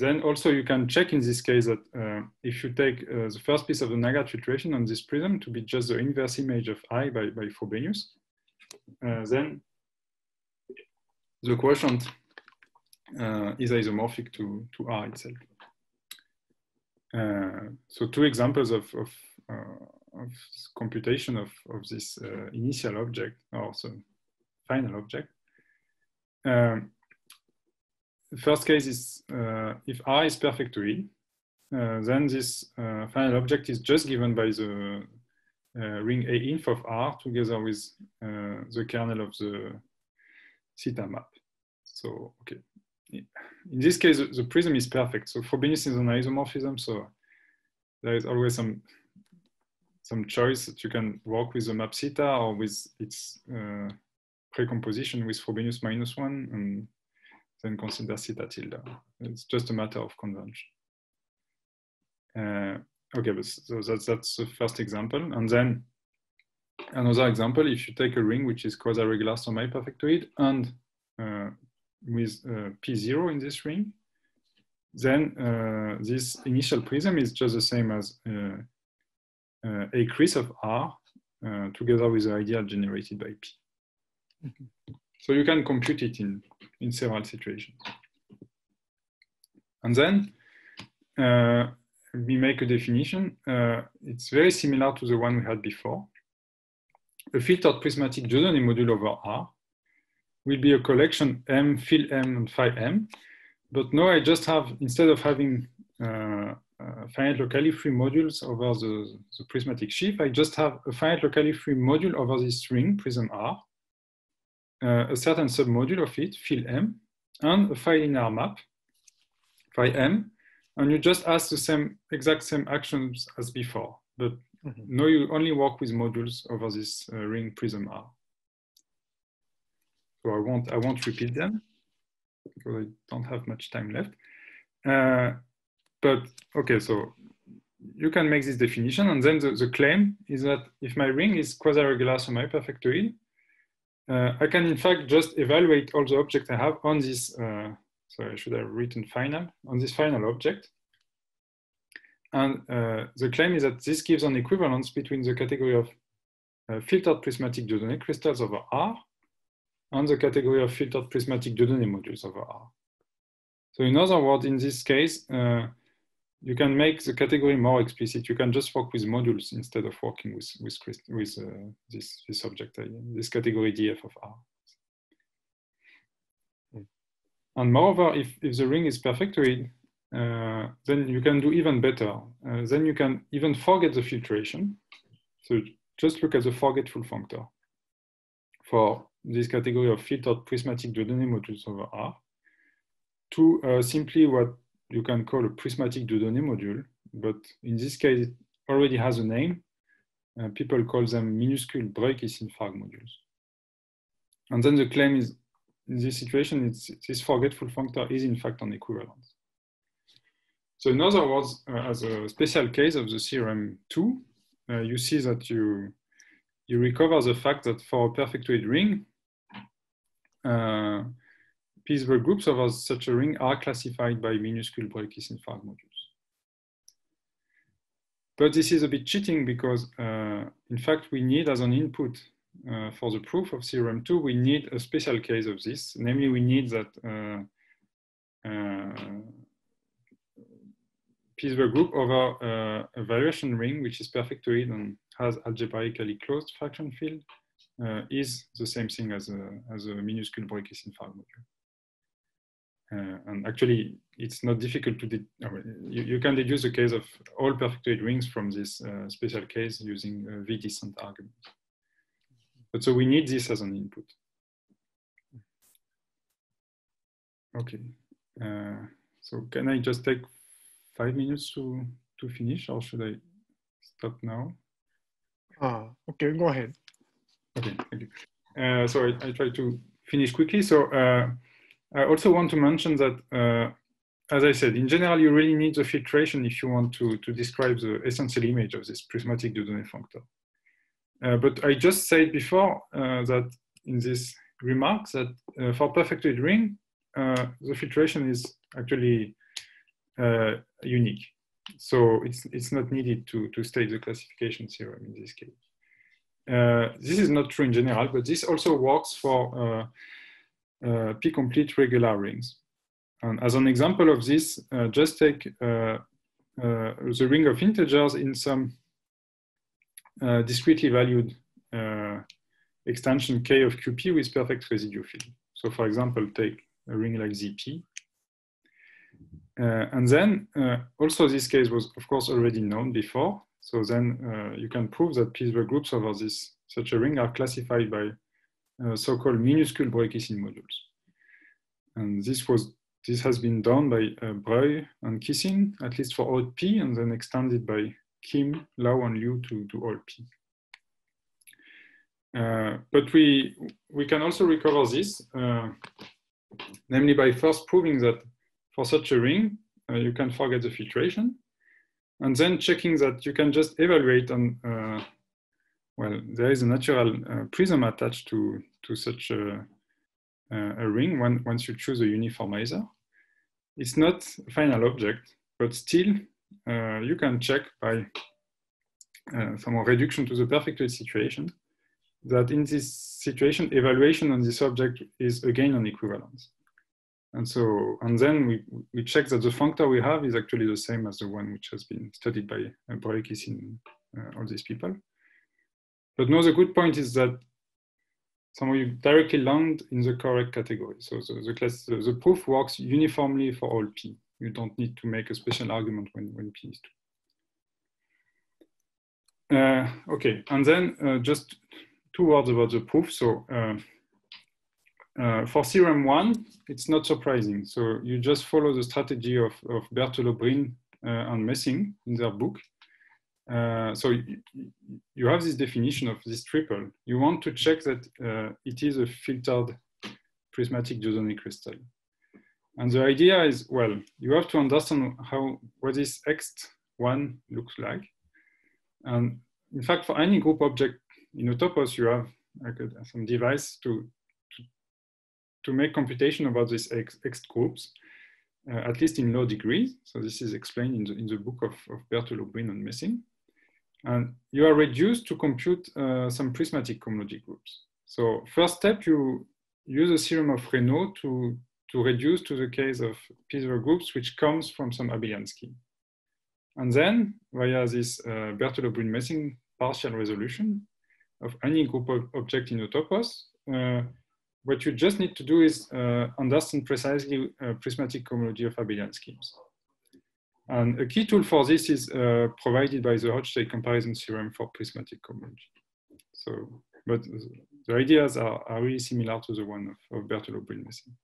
then also you can check in this case that uh, if you take uh, the first piece of the Nagat filtration on this prism to be just the inverse image of I by, by Frobenius, uh, then the quotient uh, is isomorphic to, to R itself. Uh, so two examples of, of, uh, of computation of, of this uh, initial object are also final object. Um, the first case is uh, if R is perfectoid, uh, then this uh, final object is just given by the uh, ring A inf of R together with uh, the kernel of the theta map. So, okay. In this case, the, the prism is perfect. So Frobenius is an isomorphism, so there is always some some choice that you can work with the map theta or with its uh, precomposition with Frobenius minus one, and then consider theta tilde. It's just a matter of convention. Uh, okay, but so that's, that's the first example. And then another example, if you take a ring which is quasi-regular semi-perfectoid and uh, with uh, P zero in this ring, then uh, this initial prism is just the same as uh, uh, a crease of R uh, together with the ideal generated by P. So you can compute it in, in several situations. And then uh, we make a definition. Uh, it's very similar to the one we had before. A filtered prismatic Dieudonné module over R will be a collection M, Phil M, and Phi M. But now I just have, instead of having uh, uh, finite locally free modules over the, the prismatic sheaf, I just have a finite locally free module over this ring, prism R. Uh, a certain submodule of it, Phil M, and a phi linear map, Phi M, and you just ask the same exact same actions as before, but mm-hmm. now you only work with modules over this uh, ring prism R. So I won't I won't repeat them because I don't have much time left. Uh, but okay, so you can make this definition, and then the, the claim is that if my ring is quasi-regular semi-perfectoid, Uh, I can in fact just evaluate all the objects I have on this, uh, sorry, should I have written final, on this final object. And uh, the claim is that this gives an equivalence between the category of uh, filtered prismatic Dieudonné crystals over R and the category of filtered prismatic Dieudonné modules over R. So in other words, in this case, uh, you can make the category more explicit. You can just work with modules instead of working with with, with uh, this this object, uh, this category D F of R. Mm. And moreover, if if the ring is perfectoid, uh, then you can do even better. Uh, then you can even forget the filtration. So just look at the forgetful functor for this category of filtered prismatic Dieudonné modules over R to uh, simply what you can call a prismatic Dieudonné module, but in this case, it already has a name. Uh, people call them minuscule Breuil-Kisin Farg modules. And then the claim is, in this situation, it's, this forgetful functor is in fact an equivalence. So in other words, uh, as a special case of the theorem two, uh, you see that you, you recover the fact that for a perfectoid ring, uh, Peaceable groups of such a ring are classified by minuscule Breuil-Kisin-Farg modulus. But this is a bit cheating because, uh, in fact, we need as an input uh, for the proof of theorem two, we need a special case of this. Namely, we need that uh, uh, Peaceable group over uh, a variation ring, which is perfectoid and has algebraically closed fraction field, uh, is the same thing as a, as a minuscule Breuil-Kisin-Farg module. Uh, and actually, it's not difficult to, de I mean, you, you can deduce the case of all perfectoid rings from this uh, special case using uh, V-descent argument. But so we need this as an input. Okay, uh, so can I just take five minutes to, to finish or should I stop now? Ah, okay, go ahead. Okay, thank you. Uh, so I, I try to finish quickly. So, uh, I also want to mention that, uh, as I said, in general, you really need the filtration if you want to, to describe the essential image of this prismatic Dieudonné functor. Uh, but I just said before uh, that in this remark that uh, for perfectoid ring, uh, the filtration is actually uh, unique. So it's, it's not needed to, to state the classification theorem in this case. Uh, this is not true in general, but this also works for uh, Uh, p-complete regular rings. And as an example of this, uh, just take uh, uh, the ring of integers in some uh, discretely valued uh, extension K of Q P with perfect residue field. So for example, take a ring like Z P. Uh, and then uh, also this case was of course already known before. So then uh, you can prove that Peaceable groups over this such a ring are classified by Uh, so-called minuscule Breuil-Kisin modules, and this was this has been done by uh, Breuil and Kisin, at least for all p, and then extended by Kim, Lau, and Liu to to all p. Uh, but we we can also recover this, uh, namely by first proving that for such a ring uh, you can forget the filtration, and then checking that you can just evaluate on. Uh, Well, there is a natural uh, prism attached to, to such a, a ring when, once you choose a uniformizer. It's not a final object, but still uh, you can check by uh, some reduction to the perfectoid situation that in this situation, evaluation on this object is again an equivalence. And so, and then we, we check that the functor we have is actually the same as the one which has been studied by uh, Breuil-Kisin and uh, all these people. But no, the good point is that somehow you directly land in the correct category. So the, the, class, the, the proof works uniformly for all p. You don't need to make a special argument when, when p is two. Uh, okay, and then uh, just two words about the proof. So uh, uh, for theorem one, it's not surprising. So you just follow the strategy of, of Berthelot, Breen uh, and Messing in their book. Uh, so you have this definition of this triple. You want to check that uh, it is a filtered prismatic Dieudonné crystal. And the idea is, well, you have to understand how what this X one looks like. And in fact, for any group object in a topos, you have like a, some device to, to, to make computation about these X, X groups. Uh, at least in low degrees. So this is explained in the, in the book of, of Berthelot, Breen and Messing. And you are reduced to compute uh, some prismatic cohomology groups. So first step, you use the theorem of Renault to, to reduce to the case of peaceable groups, which comes from some abelian scheme. And then via this uh, Berthelot, Breen, Messing partial resolution of any group of object in a topos, uh, what you just need to do is uh, understand precisely uh, prismatic cohomology of abelian schemes. And a key tool for this is uh, provided by the Hochschild comparison theorem for prismatic cohomology. So, but the ideas are, are really similar to the one of, of Berthelot, Breen, Messing.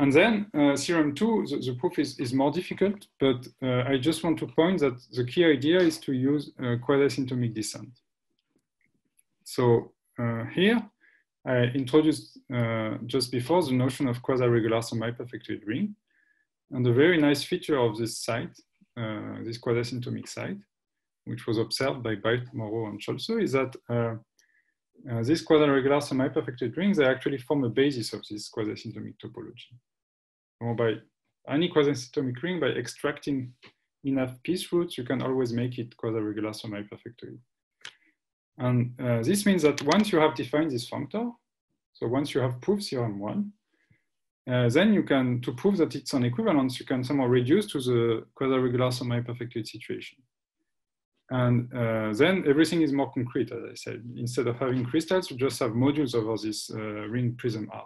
And then uh, theorem two, the, the proof is, is more difficult, but uh, I just want to point that the key idea is to use uh, quasi-symptomatic descent. So uh, here, I introduced uh, just before the notion of quasi-regular semi-perfectoid ring. And a very nice feature of this site, uh, this quasi-symptomatic site, which was observed by Bhatt, Moreau, and Scholze, is that uh, uh, these quasi-regular semi-perfected rings, they actually form a basis of this quasi-symptomic topology. Or by any quasi-symptomic ring, by extracting enough piece roots, you can always make it quasi-regular semi-perfectoid. And uh, this means that once you have defined this functor, so once you have proved theorem one, uh, then you can, to prove that it's an equivalence, you can somehow reduce to the quasi-regular semi-perfectoid situation. And uh, then everything is more concrete, as I said. Instead of having crystals, you just have modules over this uh, ring prism R.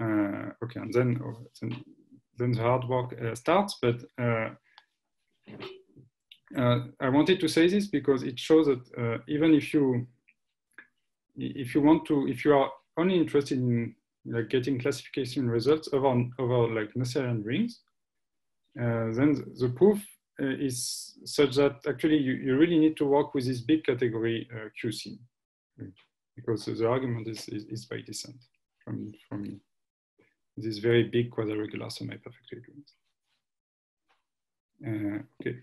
Uh, okay, and then, oh, then, then the hard work uh, starts, but uh, uh, I wanted to say this because it shows that uh, even if you, if you want to, if you are only interested in like getting classification results over, over like Noetherian rings, uh, then the proof is such that actually you, you really need to work with this big category uh, Q C, because the argument is, is, is by descent from, from this very big quasi-regular semi-perfectoid rings. Uh, okay.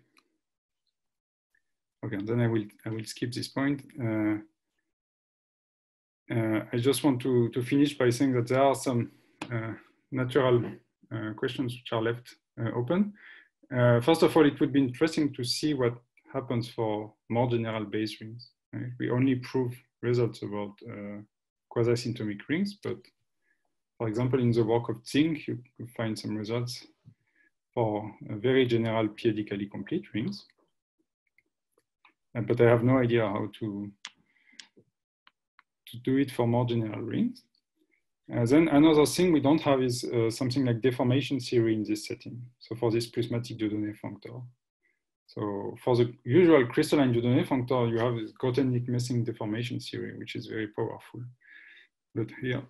Okay, and then I will, I will skip this point. Uh, uh, I just want to, to finish by saying that there are some uh, natural uh, questions which are left uh, open. Uh, first of all, it would be interesting to see what happens for more general base rings. Right? We only prove results about uh, quasi-symptomic rings, but for example, in the work of Zink, you could find some results for uh, very general periodically complete rings. Uh, but I have no idea how to, to do it for more general rings. Uh, then another thing we don't have is uh, something like deformation theory in this setting. So for this prismatic Dieudonné functor. So for the usual crystalline Dieudonné functor, you have Grothendieck Messing deformation theory, which is very powerful. But here,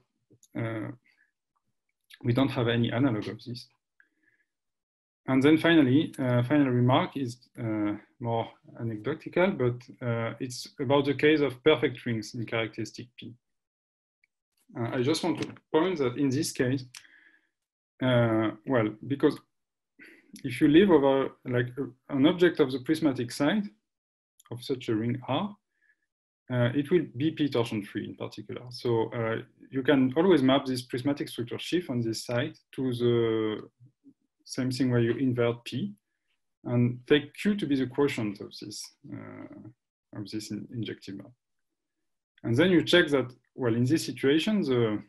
uh, we don't have any analog of this. And then finally, uh, final remark is uh, more anecdotal, but uh, it's about the case of perfect rings in characteristic P. Uh, I just want to point that in this case, uh, well, because if you leave over like an object of the prismatic side of such a ring R, uh, it will be P torsion free in particular. So uh, you can always map this prismatic structure sheaf on this side to the same thing where you invert P and take Q to be the quotient of this, uh, of this in injective map. And then you check that, well, in this situation, the,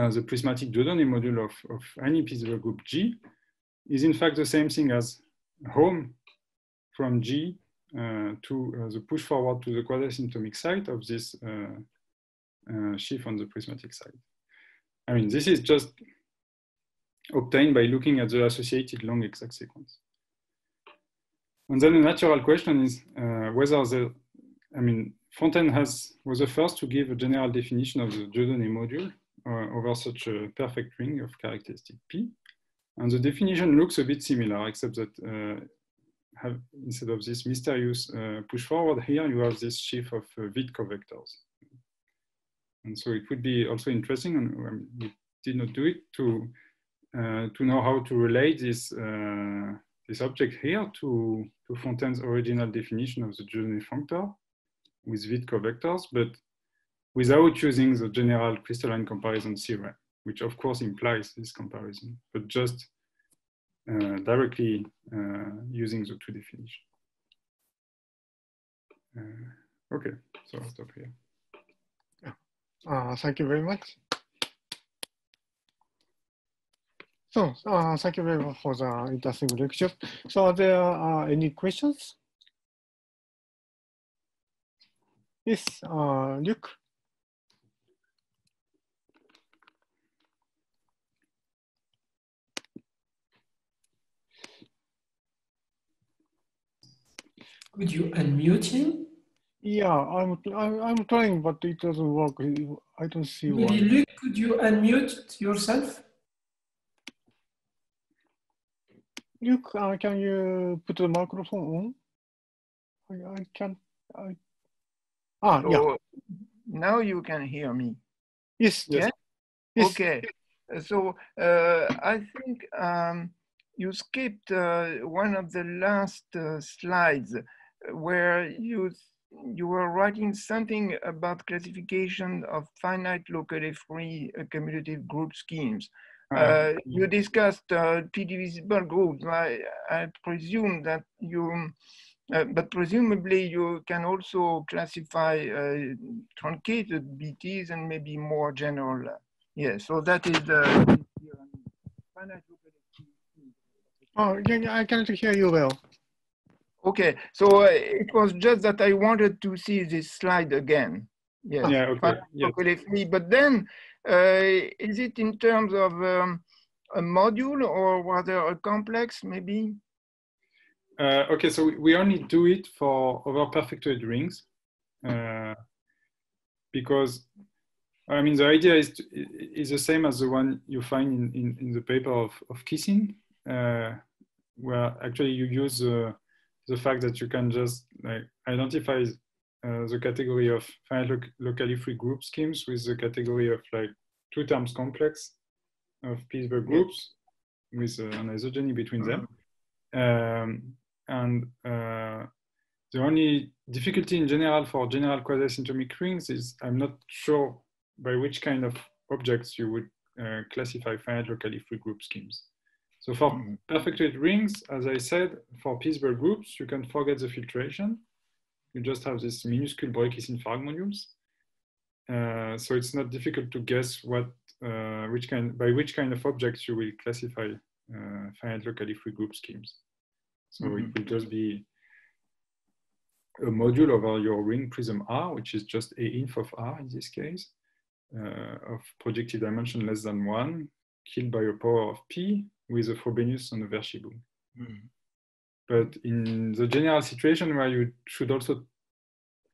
uh, the prismatic Dieudonné module of, of any p-divisible group G is in fact the same thing as home from G uh, to uh, the push forward to the quasi-symptomic side of this uh, uh, sheaf on the prismatic side. I mean, this is just obtained by looking at the associated long exact sequence. And then the natural question is uh, whether the, I mean, Fontaine has, was the first to give a general definition of the Dieudonné module uh, over such a perfect ring of characteristic P. And the definition looks a bit similar, except that uh, have, instead of this mysterious uh, push forward here, you have this sheaf of uh, Witt covectors. And so it would be also interesting, and we did not do it, to, uh, to know how to relate this, uh, this object here to, to Fontaine's original definition of the Dieudonné functor with Witt covectors, but without using the general crystalline comparison theorem, which of course implies this comparison, but just uh, directly uh, using the two definitions. Uh, okay, so I'll stop here. Uh, thank you very much. So uh, thank you very much for the interesting lecture. So are there uh, any questions? Yes, uh, Luke. Could you unmute him? Yeah, I'm, I'm, I'm trying, but it doesn't work. I don't see why. Maybe Luke, could you unmute yourself? Luke, uh, can you put the microphone on? I, I can't. I... Ah, so yeah. Now you can hear me. Yes. Yes. yes. Okay. So uh, I think um, you skipped uh, one of the last uh, slides where you you were writing something about classification of finite locally free commutative group schemes. Uh, uh, you discussed uh, p-divisible groups. I, I presume that you, uh, but presumably you can also classify uh, truncated B Ts and maybe more general. Uh, yes, yeah, so that is the uh, finite. Oh, I cannot hear you well. Okay, so uh, it was just that I wanted to see this slide again. Yes. Yeah, okay. Yeah. But then, uh, is it in terms of um, a module or rather a complex, maybe? Uh, okay, so we only do it for over perfectoid rings uh, because, I mean, the idea is, to, is the same as the one you find in, in, in the paper of, of Kisin. Uh, where actually you use uh, the fact that you can just like identify uh, the category of finite lo locally free group schemes with the category of like two times complex of Pittsburgh groups with uh, an isogeny between them. Um, and uh, the only difficulty in general for general quasi-symptomic rings is I'm not sure by which kind of objects you would uh, classify finite locally free group schemes. So for perfectoid rings, as I said, for Pittsburgh groups, you can forget the filtration. You just have this minuscule Breen-Kisin fragmodules. Uh, so it's not difficult to guess what, uh, which kind, by which kind of objects you will classify uh, finite locally free group schemes. So mm-hmm. it will just be a module over your ring prism R, which is just a inf of R in this case, uh, of projective dimension less than one, killed by a power of P, with a Frobenius and a Cauchy boom. Mm. But in the general situation where you should also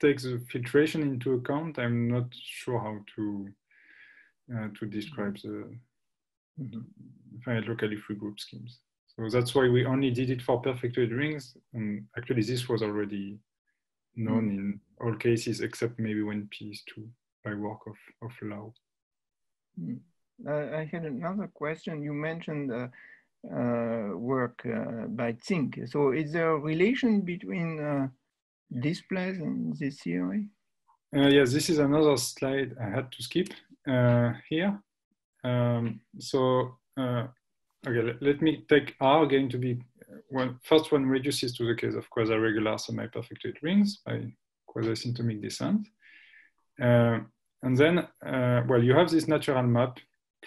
take the filtration into account, I'm not sure how to uh, to describe the finite locally free group schemes. So that's why we only did it for perfectoid rings. And actually, this was already known mm. in all cases, except maybe when P is two, by work of, of Lau. Mm. Uh, I had another question. You mentioned uh, uh, work uh, by Zink. So is there a relation between uh, displays and this theory? Uh, yes, this is another slide I had to skip uh, here. Um, so, uh, okay, let, let me take R again to be one. First one reduces to the case of quasi-regular semi-perfectoid rings by quasi-symptomic descent. Uh, and then, uh, well, you have this natural map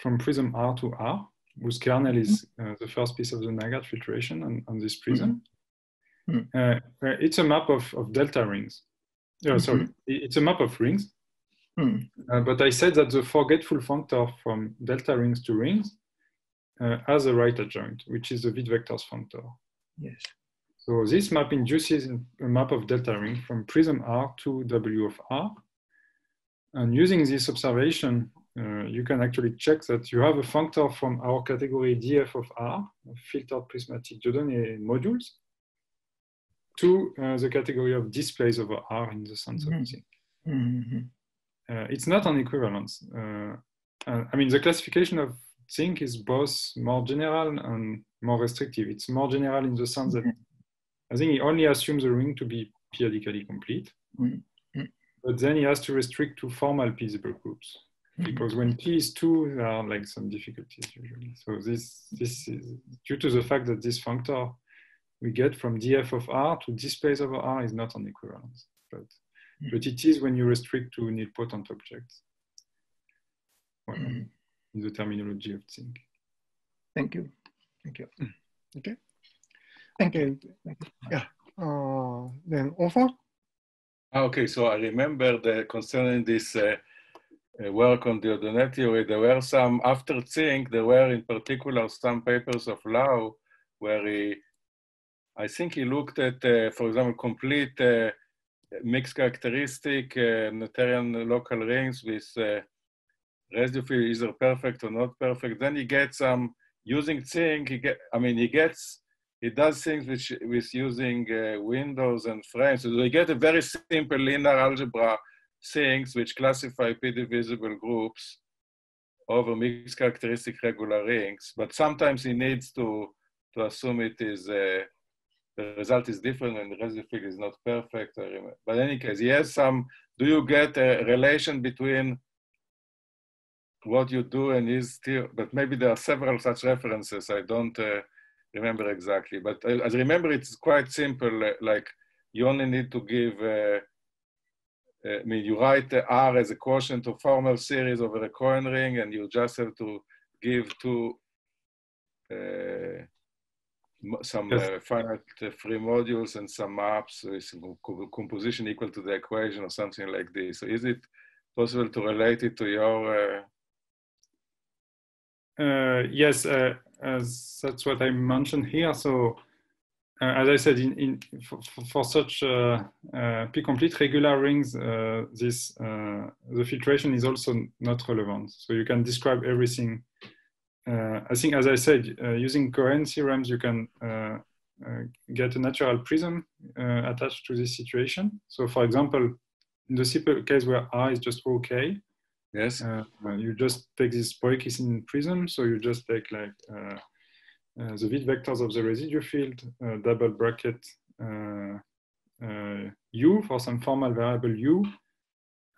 from prism R to R, whose kernel is uh, the first piece of the Naggart filtration on, on this prism. Mm-hmm. uh, it's a map of, of delta rings. Oh, mm-hmm. Sorry, it's a map of rings. Mm-hmm. uh, but I said that the forgetful functor from delta rings to rings uh, has a right adjoint, which is the Witt vectors functor. Yes. So this map induces a map of delta ring from prism R to W of R. And using this observation, Uh, you can actually check that you have a functor from our category D F of R, filtered prismatic Dieudonné modules, to uh, the category of displays over R in the sense mm-hmm. of Zink. Mm-hmm. uh, it's not an equivalence. Uh, uh, I mean, the classification of Zink is both more general and more restrictive. It's more general in the sense mm-hmm. that I think he only assumes a ring to be periodically complete, mm-hmm. but then he has to restrict to formal feasible groups. Because when P is two, there are like some difficulties usually. So this, this is due to the fact that this functor we get from D F of R to displays over R is not an equivalence, but, mm-hmm. but it is when you restrict to nilpotent objects. Well, mm-hmm. in the terminology of Zink. Thank you. Thank you. Okay. Thank you. Yeah. Uh, then Ofer? Okay, so I remember the concerning this uh, Uh, work on Dieudonné theory, there were some, after Zink, there were in particular some papers of Lau where he, I think he looked at, uh, for example, complete uh, mixed characteristic uh, Noetherian local rings with uh, residue either perfect or not perfect. Then he gets some, um, using Zink, he get, I mean, he gets, he does things which with using uh, windows and frames. So they get a very simple linear algebra things which classify p-divisible groups over mixed characteristic regular rings, but sometimes he needs to to assume it is uh, the result is different and the rest of the field is not perfect. But in any case, he has some, do you get a relation between what you do and his theory? But maybe there are several such references. I don't uh, remember exactly. But I, I remember it's quite simple, like you only need to give, uh, I mean, you write R as a quotient to formal series over a Cohen ring, and you just have to give two, uh, some yes. uh, finite free modules and some maps with composition equal to the equation or something like this. So is it possible to relate it to your? Uh... Uh, yes, uh, as that's what I mentioned here. So uh, as I said, in, in for, for such uh, uh, p-complete regular rings, uh, this uh, the filtration is also not relevant. So you can describe everything. Uh, I think, as I said, uh, using Cohen theorems, you can uh, uh, get a natural prism uh, attached to this situation. So, for example, in the simple case where R is just OK, yes, uh, you just take this Kisin prism. So you just take like uh, uh, the width vectors of the residue field, uh, double bracket uh, uh, U for some formal variable U,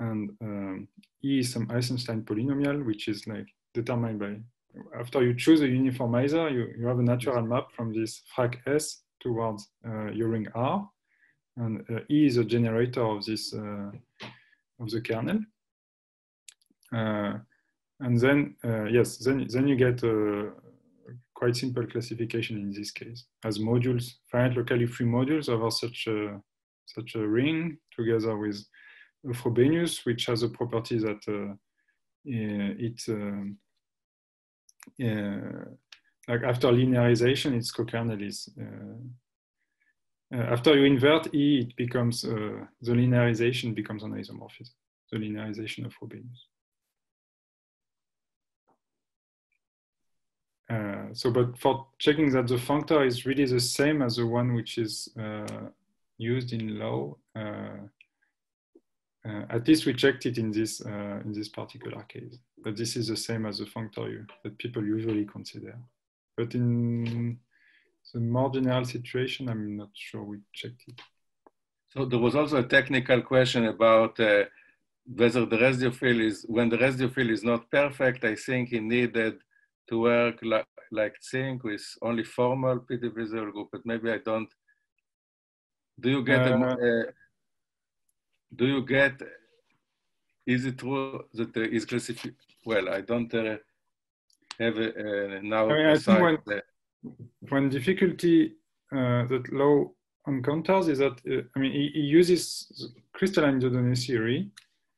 and um, E is some Eisenstein polynomial, which is like determined by. After you choose a uniformizer, you, you have a natural map from this frac S towards uh, your ring R, and uh, E is a generator of this uh, of the kernel. Uh, and then uh, yes, then then you get a quite simple classification in this case as modules, finite locally free modules over such a such a ring, together with a Frobenius, which has a property that uh, it. Um, Uh, like after linearization, it's cokernellist. Uh, uh, after you invert E, it becomes uh, the linearization becomes an isomorphism. The linearization of Frobenius. Uh, so, but for checking that the functor is really the same as the one which is uh, used in Lau, uh, uh, at least we checked it in this uh, in this particular case. But this is the same as the functor U that people usually consider. But in the more general situation, I'm not sure we checked it. So there was also a technical question about uh, whether the residue field is, when the residue field is not perfect, I think he needed to work like, like Zink with only formal p-divisible group, but maybe I don't. Do you get, uh, a, uh, do you get, is it true that there is classification? Well, I don't uh, have a, uh, now. I mean, I think when, the... when difficulty uh, that Lau encounters is that uh, I mean he, he uses the crystalline Dieudonné theory.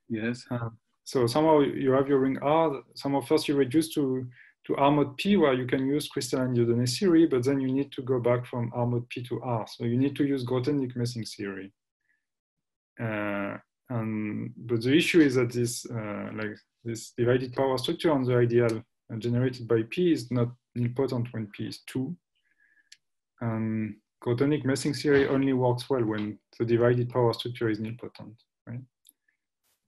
Yes. Uh, so somehow you have your ring R. Somehow first you reduce to to R mod P, where you can use crystalline Dieudonné theory, but then you need to go back from R mod P to R. So you need to use Grothendieck Messing theory. Uh, and but the issue is that this uh, like. This divided power structure on the ideal generated by P is not important when P is two. And Grothendieck Messing theory only works well when the divided power structure is nilpotent, right?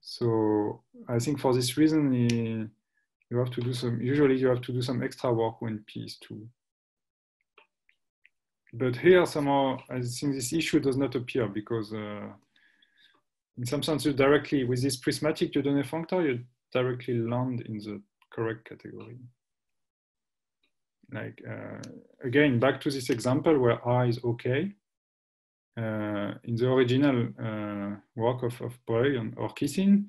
So I think for this reason, you have to do some, usually you have to do some extra work when P is two. But here somehow, I think this issue does not appear because uh, in some sense you directly, with this prismatic Dieudonné functor, you directly land in the correct category. Like, uh, again, back to this example where R is okay. Uh, in the original uh, work of, of Breen or Kisin,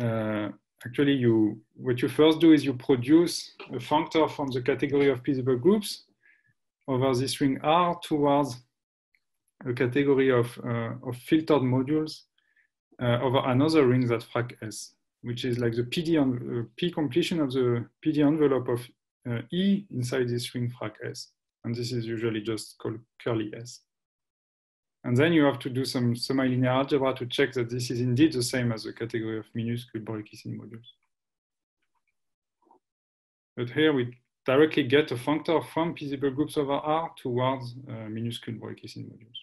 uh, actually, you what you first do is you produce a functor from the category of p-divisible groups over this ring R towards a category of, uh, of filtered modules uh, over another ring that frac S, which is like the P D on uh, P completion of the P D envelope of uh, E inside this ring frac S, and this is usually just called curly S. And then you have to do some semi-linear algebra to check that this is indeed the same as the category of minuscule Breen-Kisin modules. But here we directly get a functor from p-divisible groups over R towards uh, minuscule Breen-Kisin modules.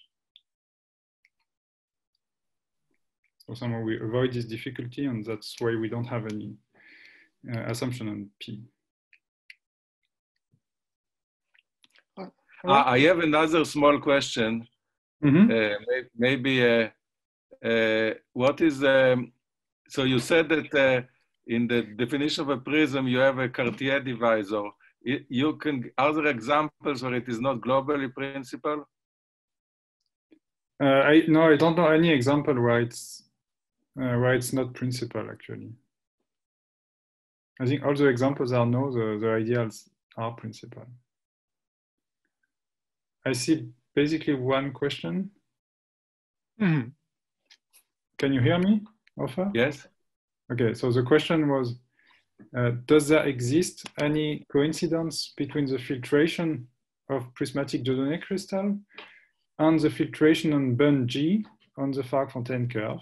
So somehow we avoid this difficulty, and that's why we don't have any uh, assumption on P. Right. I have another small question. Mm-hmm. uh, maybe uh, uh, what is, um, so you said that uh, in the definition of a prism, you have a Cartier divisor. It, you can, are there examples where it is not globally principal? Uh, I, no, I don't know any example where it's, uh, where it's not principal, actually. I think all the examples are no, the, the ideals are principal. I see basically one question. Mm-hmm. Can you hear me, Ofer? Yes. Okay, so the question was, uh, does there exist any coincidence between the filtration of prismatic Dieudonné crystal and the filtration on bund G on the Fargue-Fontaine curve,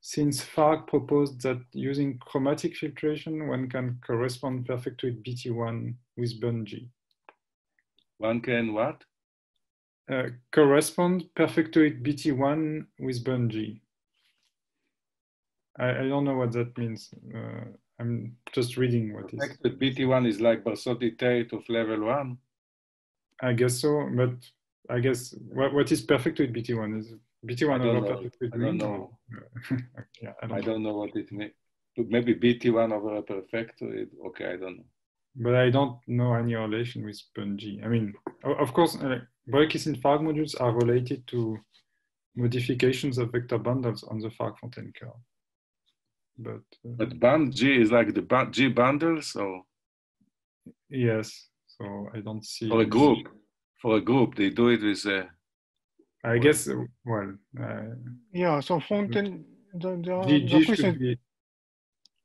since Fargue proposed that using chromatic filtration, one can correspond perfectly with B T one with bund G. One can what? Uh, correspond perfectly with B T one with bund G. I, I don't know what that means. Uh, I'm just reading what is. B T one is like Barsotti Tate of level one. I guess so, but I guess what, what is perfect with B T one? Is B T one over perfect with mean? I don't know. yeah, I, don't I don't know what it means. Maybe B T one over a perfectoid. Okay, I don't know. But I don't know any relation with bund G. I mean, of course, uh, Boyle-Kisin Fargue modules are related to modifications of vector bundles on the Fargue-Fontaine curve. But, uh, but band G is like the band G bundle, so yes. So I don't see for a group. For a group, they do it with. Uh, I what? guess. Uh, well. Uh, yeah. So Fontaine. The, the, G, G, the should be,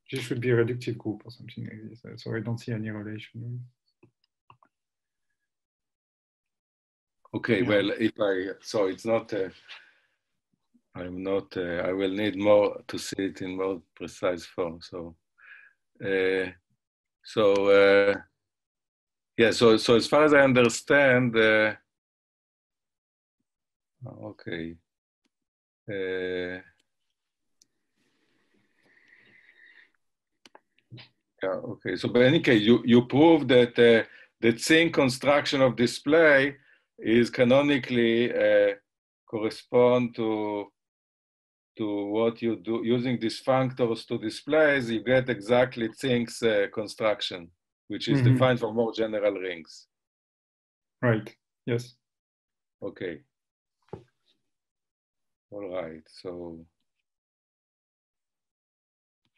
G should be a reductive group or something like this. So I don't see any relation. Okay. Yeah. Well, if I so it's not. Uh, I'm not, uh, I will need more to see it in more precise form. So, uh, so uh, yeah, so, so as far as I understand, uh, okay. Uh, yeah, okay, so but in any case, you, you proved that uh, the Zink construction of display is canonically uh, correspond to to what you do using these functors to displays, you get exactly Zink's uh, construction, which is mm-hmm. defined for more general rings. Right, yes. Okay. All right, so,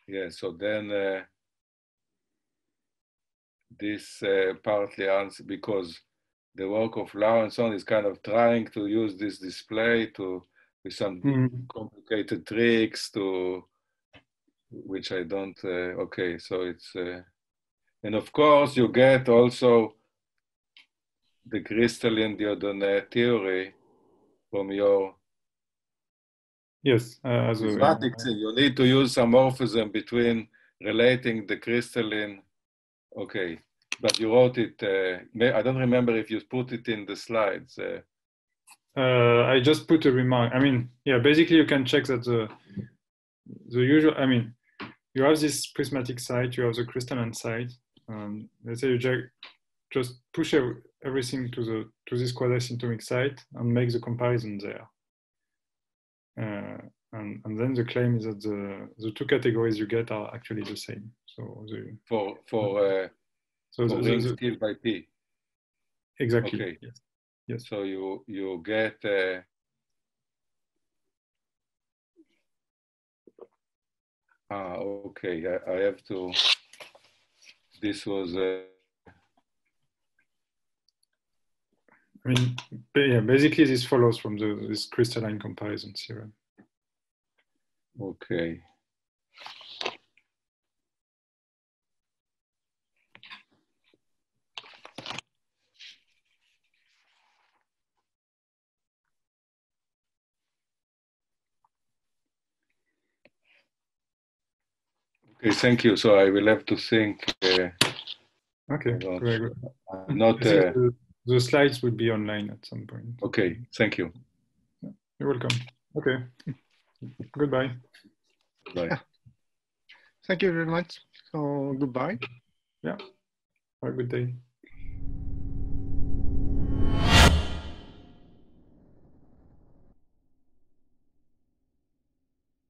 yeah, so then uh, this uh, partly answers because the work of Lau and so on is kind of trying to use this display to with some mm-hmm. complicated tricks to which I don't uh, okay so it's uh, and of course you get also the crystalline Dieudonné theory from your yes uh, as prismatic a, uh, thing. You need to use some morphism between relating the crystalline okay but you wrote it uh, I don't remember if you put it in the slides uh, Uh, I just put a remark. I mean, yeah, basically you can check that the, the usual, I mean, you have this prismatic side, you have the crystalline side. Um, let's say you just push everything to the to this quasi-symptomic side and make the comparison there. Uh, and, and then the claim is that the, the two categories you get are actually the same. So the, For, for, uh, so for the, rings scaled by P. Exactly. Okay. Yes. Yes. So you you get uh, ah okay I, I have to this was uh, I mean yeah basically this follows from the this crystalline comparison theorem. Okay. Okay, thank you. So I will have to think. Uh, okay, very good. Not, uh, the, the slides would be online at some point. Okay, thank you. You're welcome. Okay, goodbye. Goodbye. Yeah. Thank you very much. So, goodbye. Yeah, have a good day.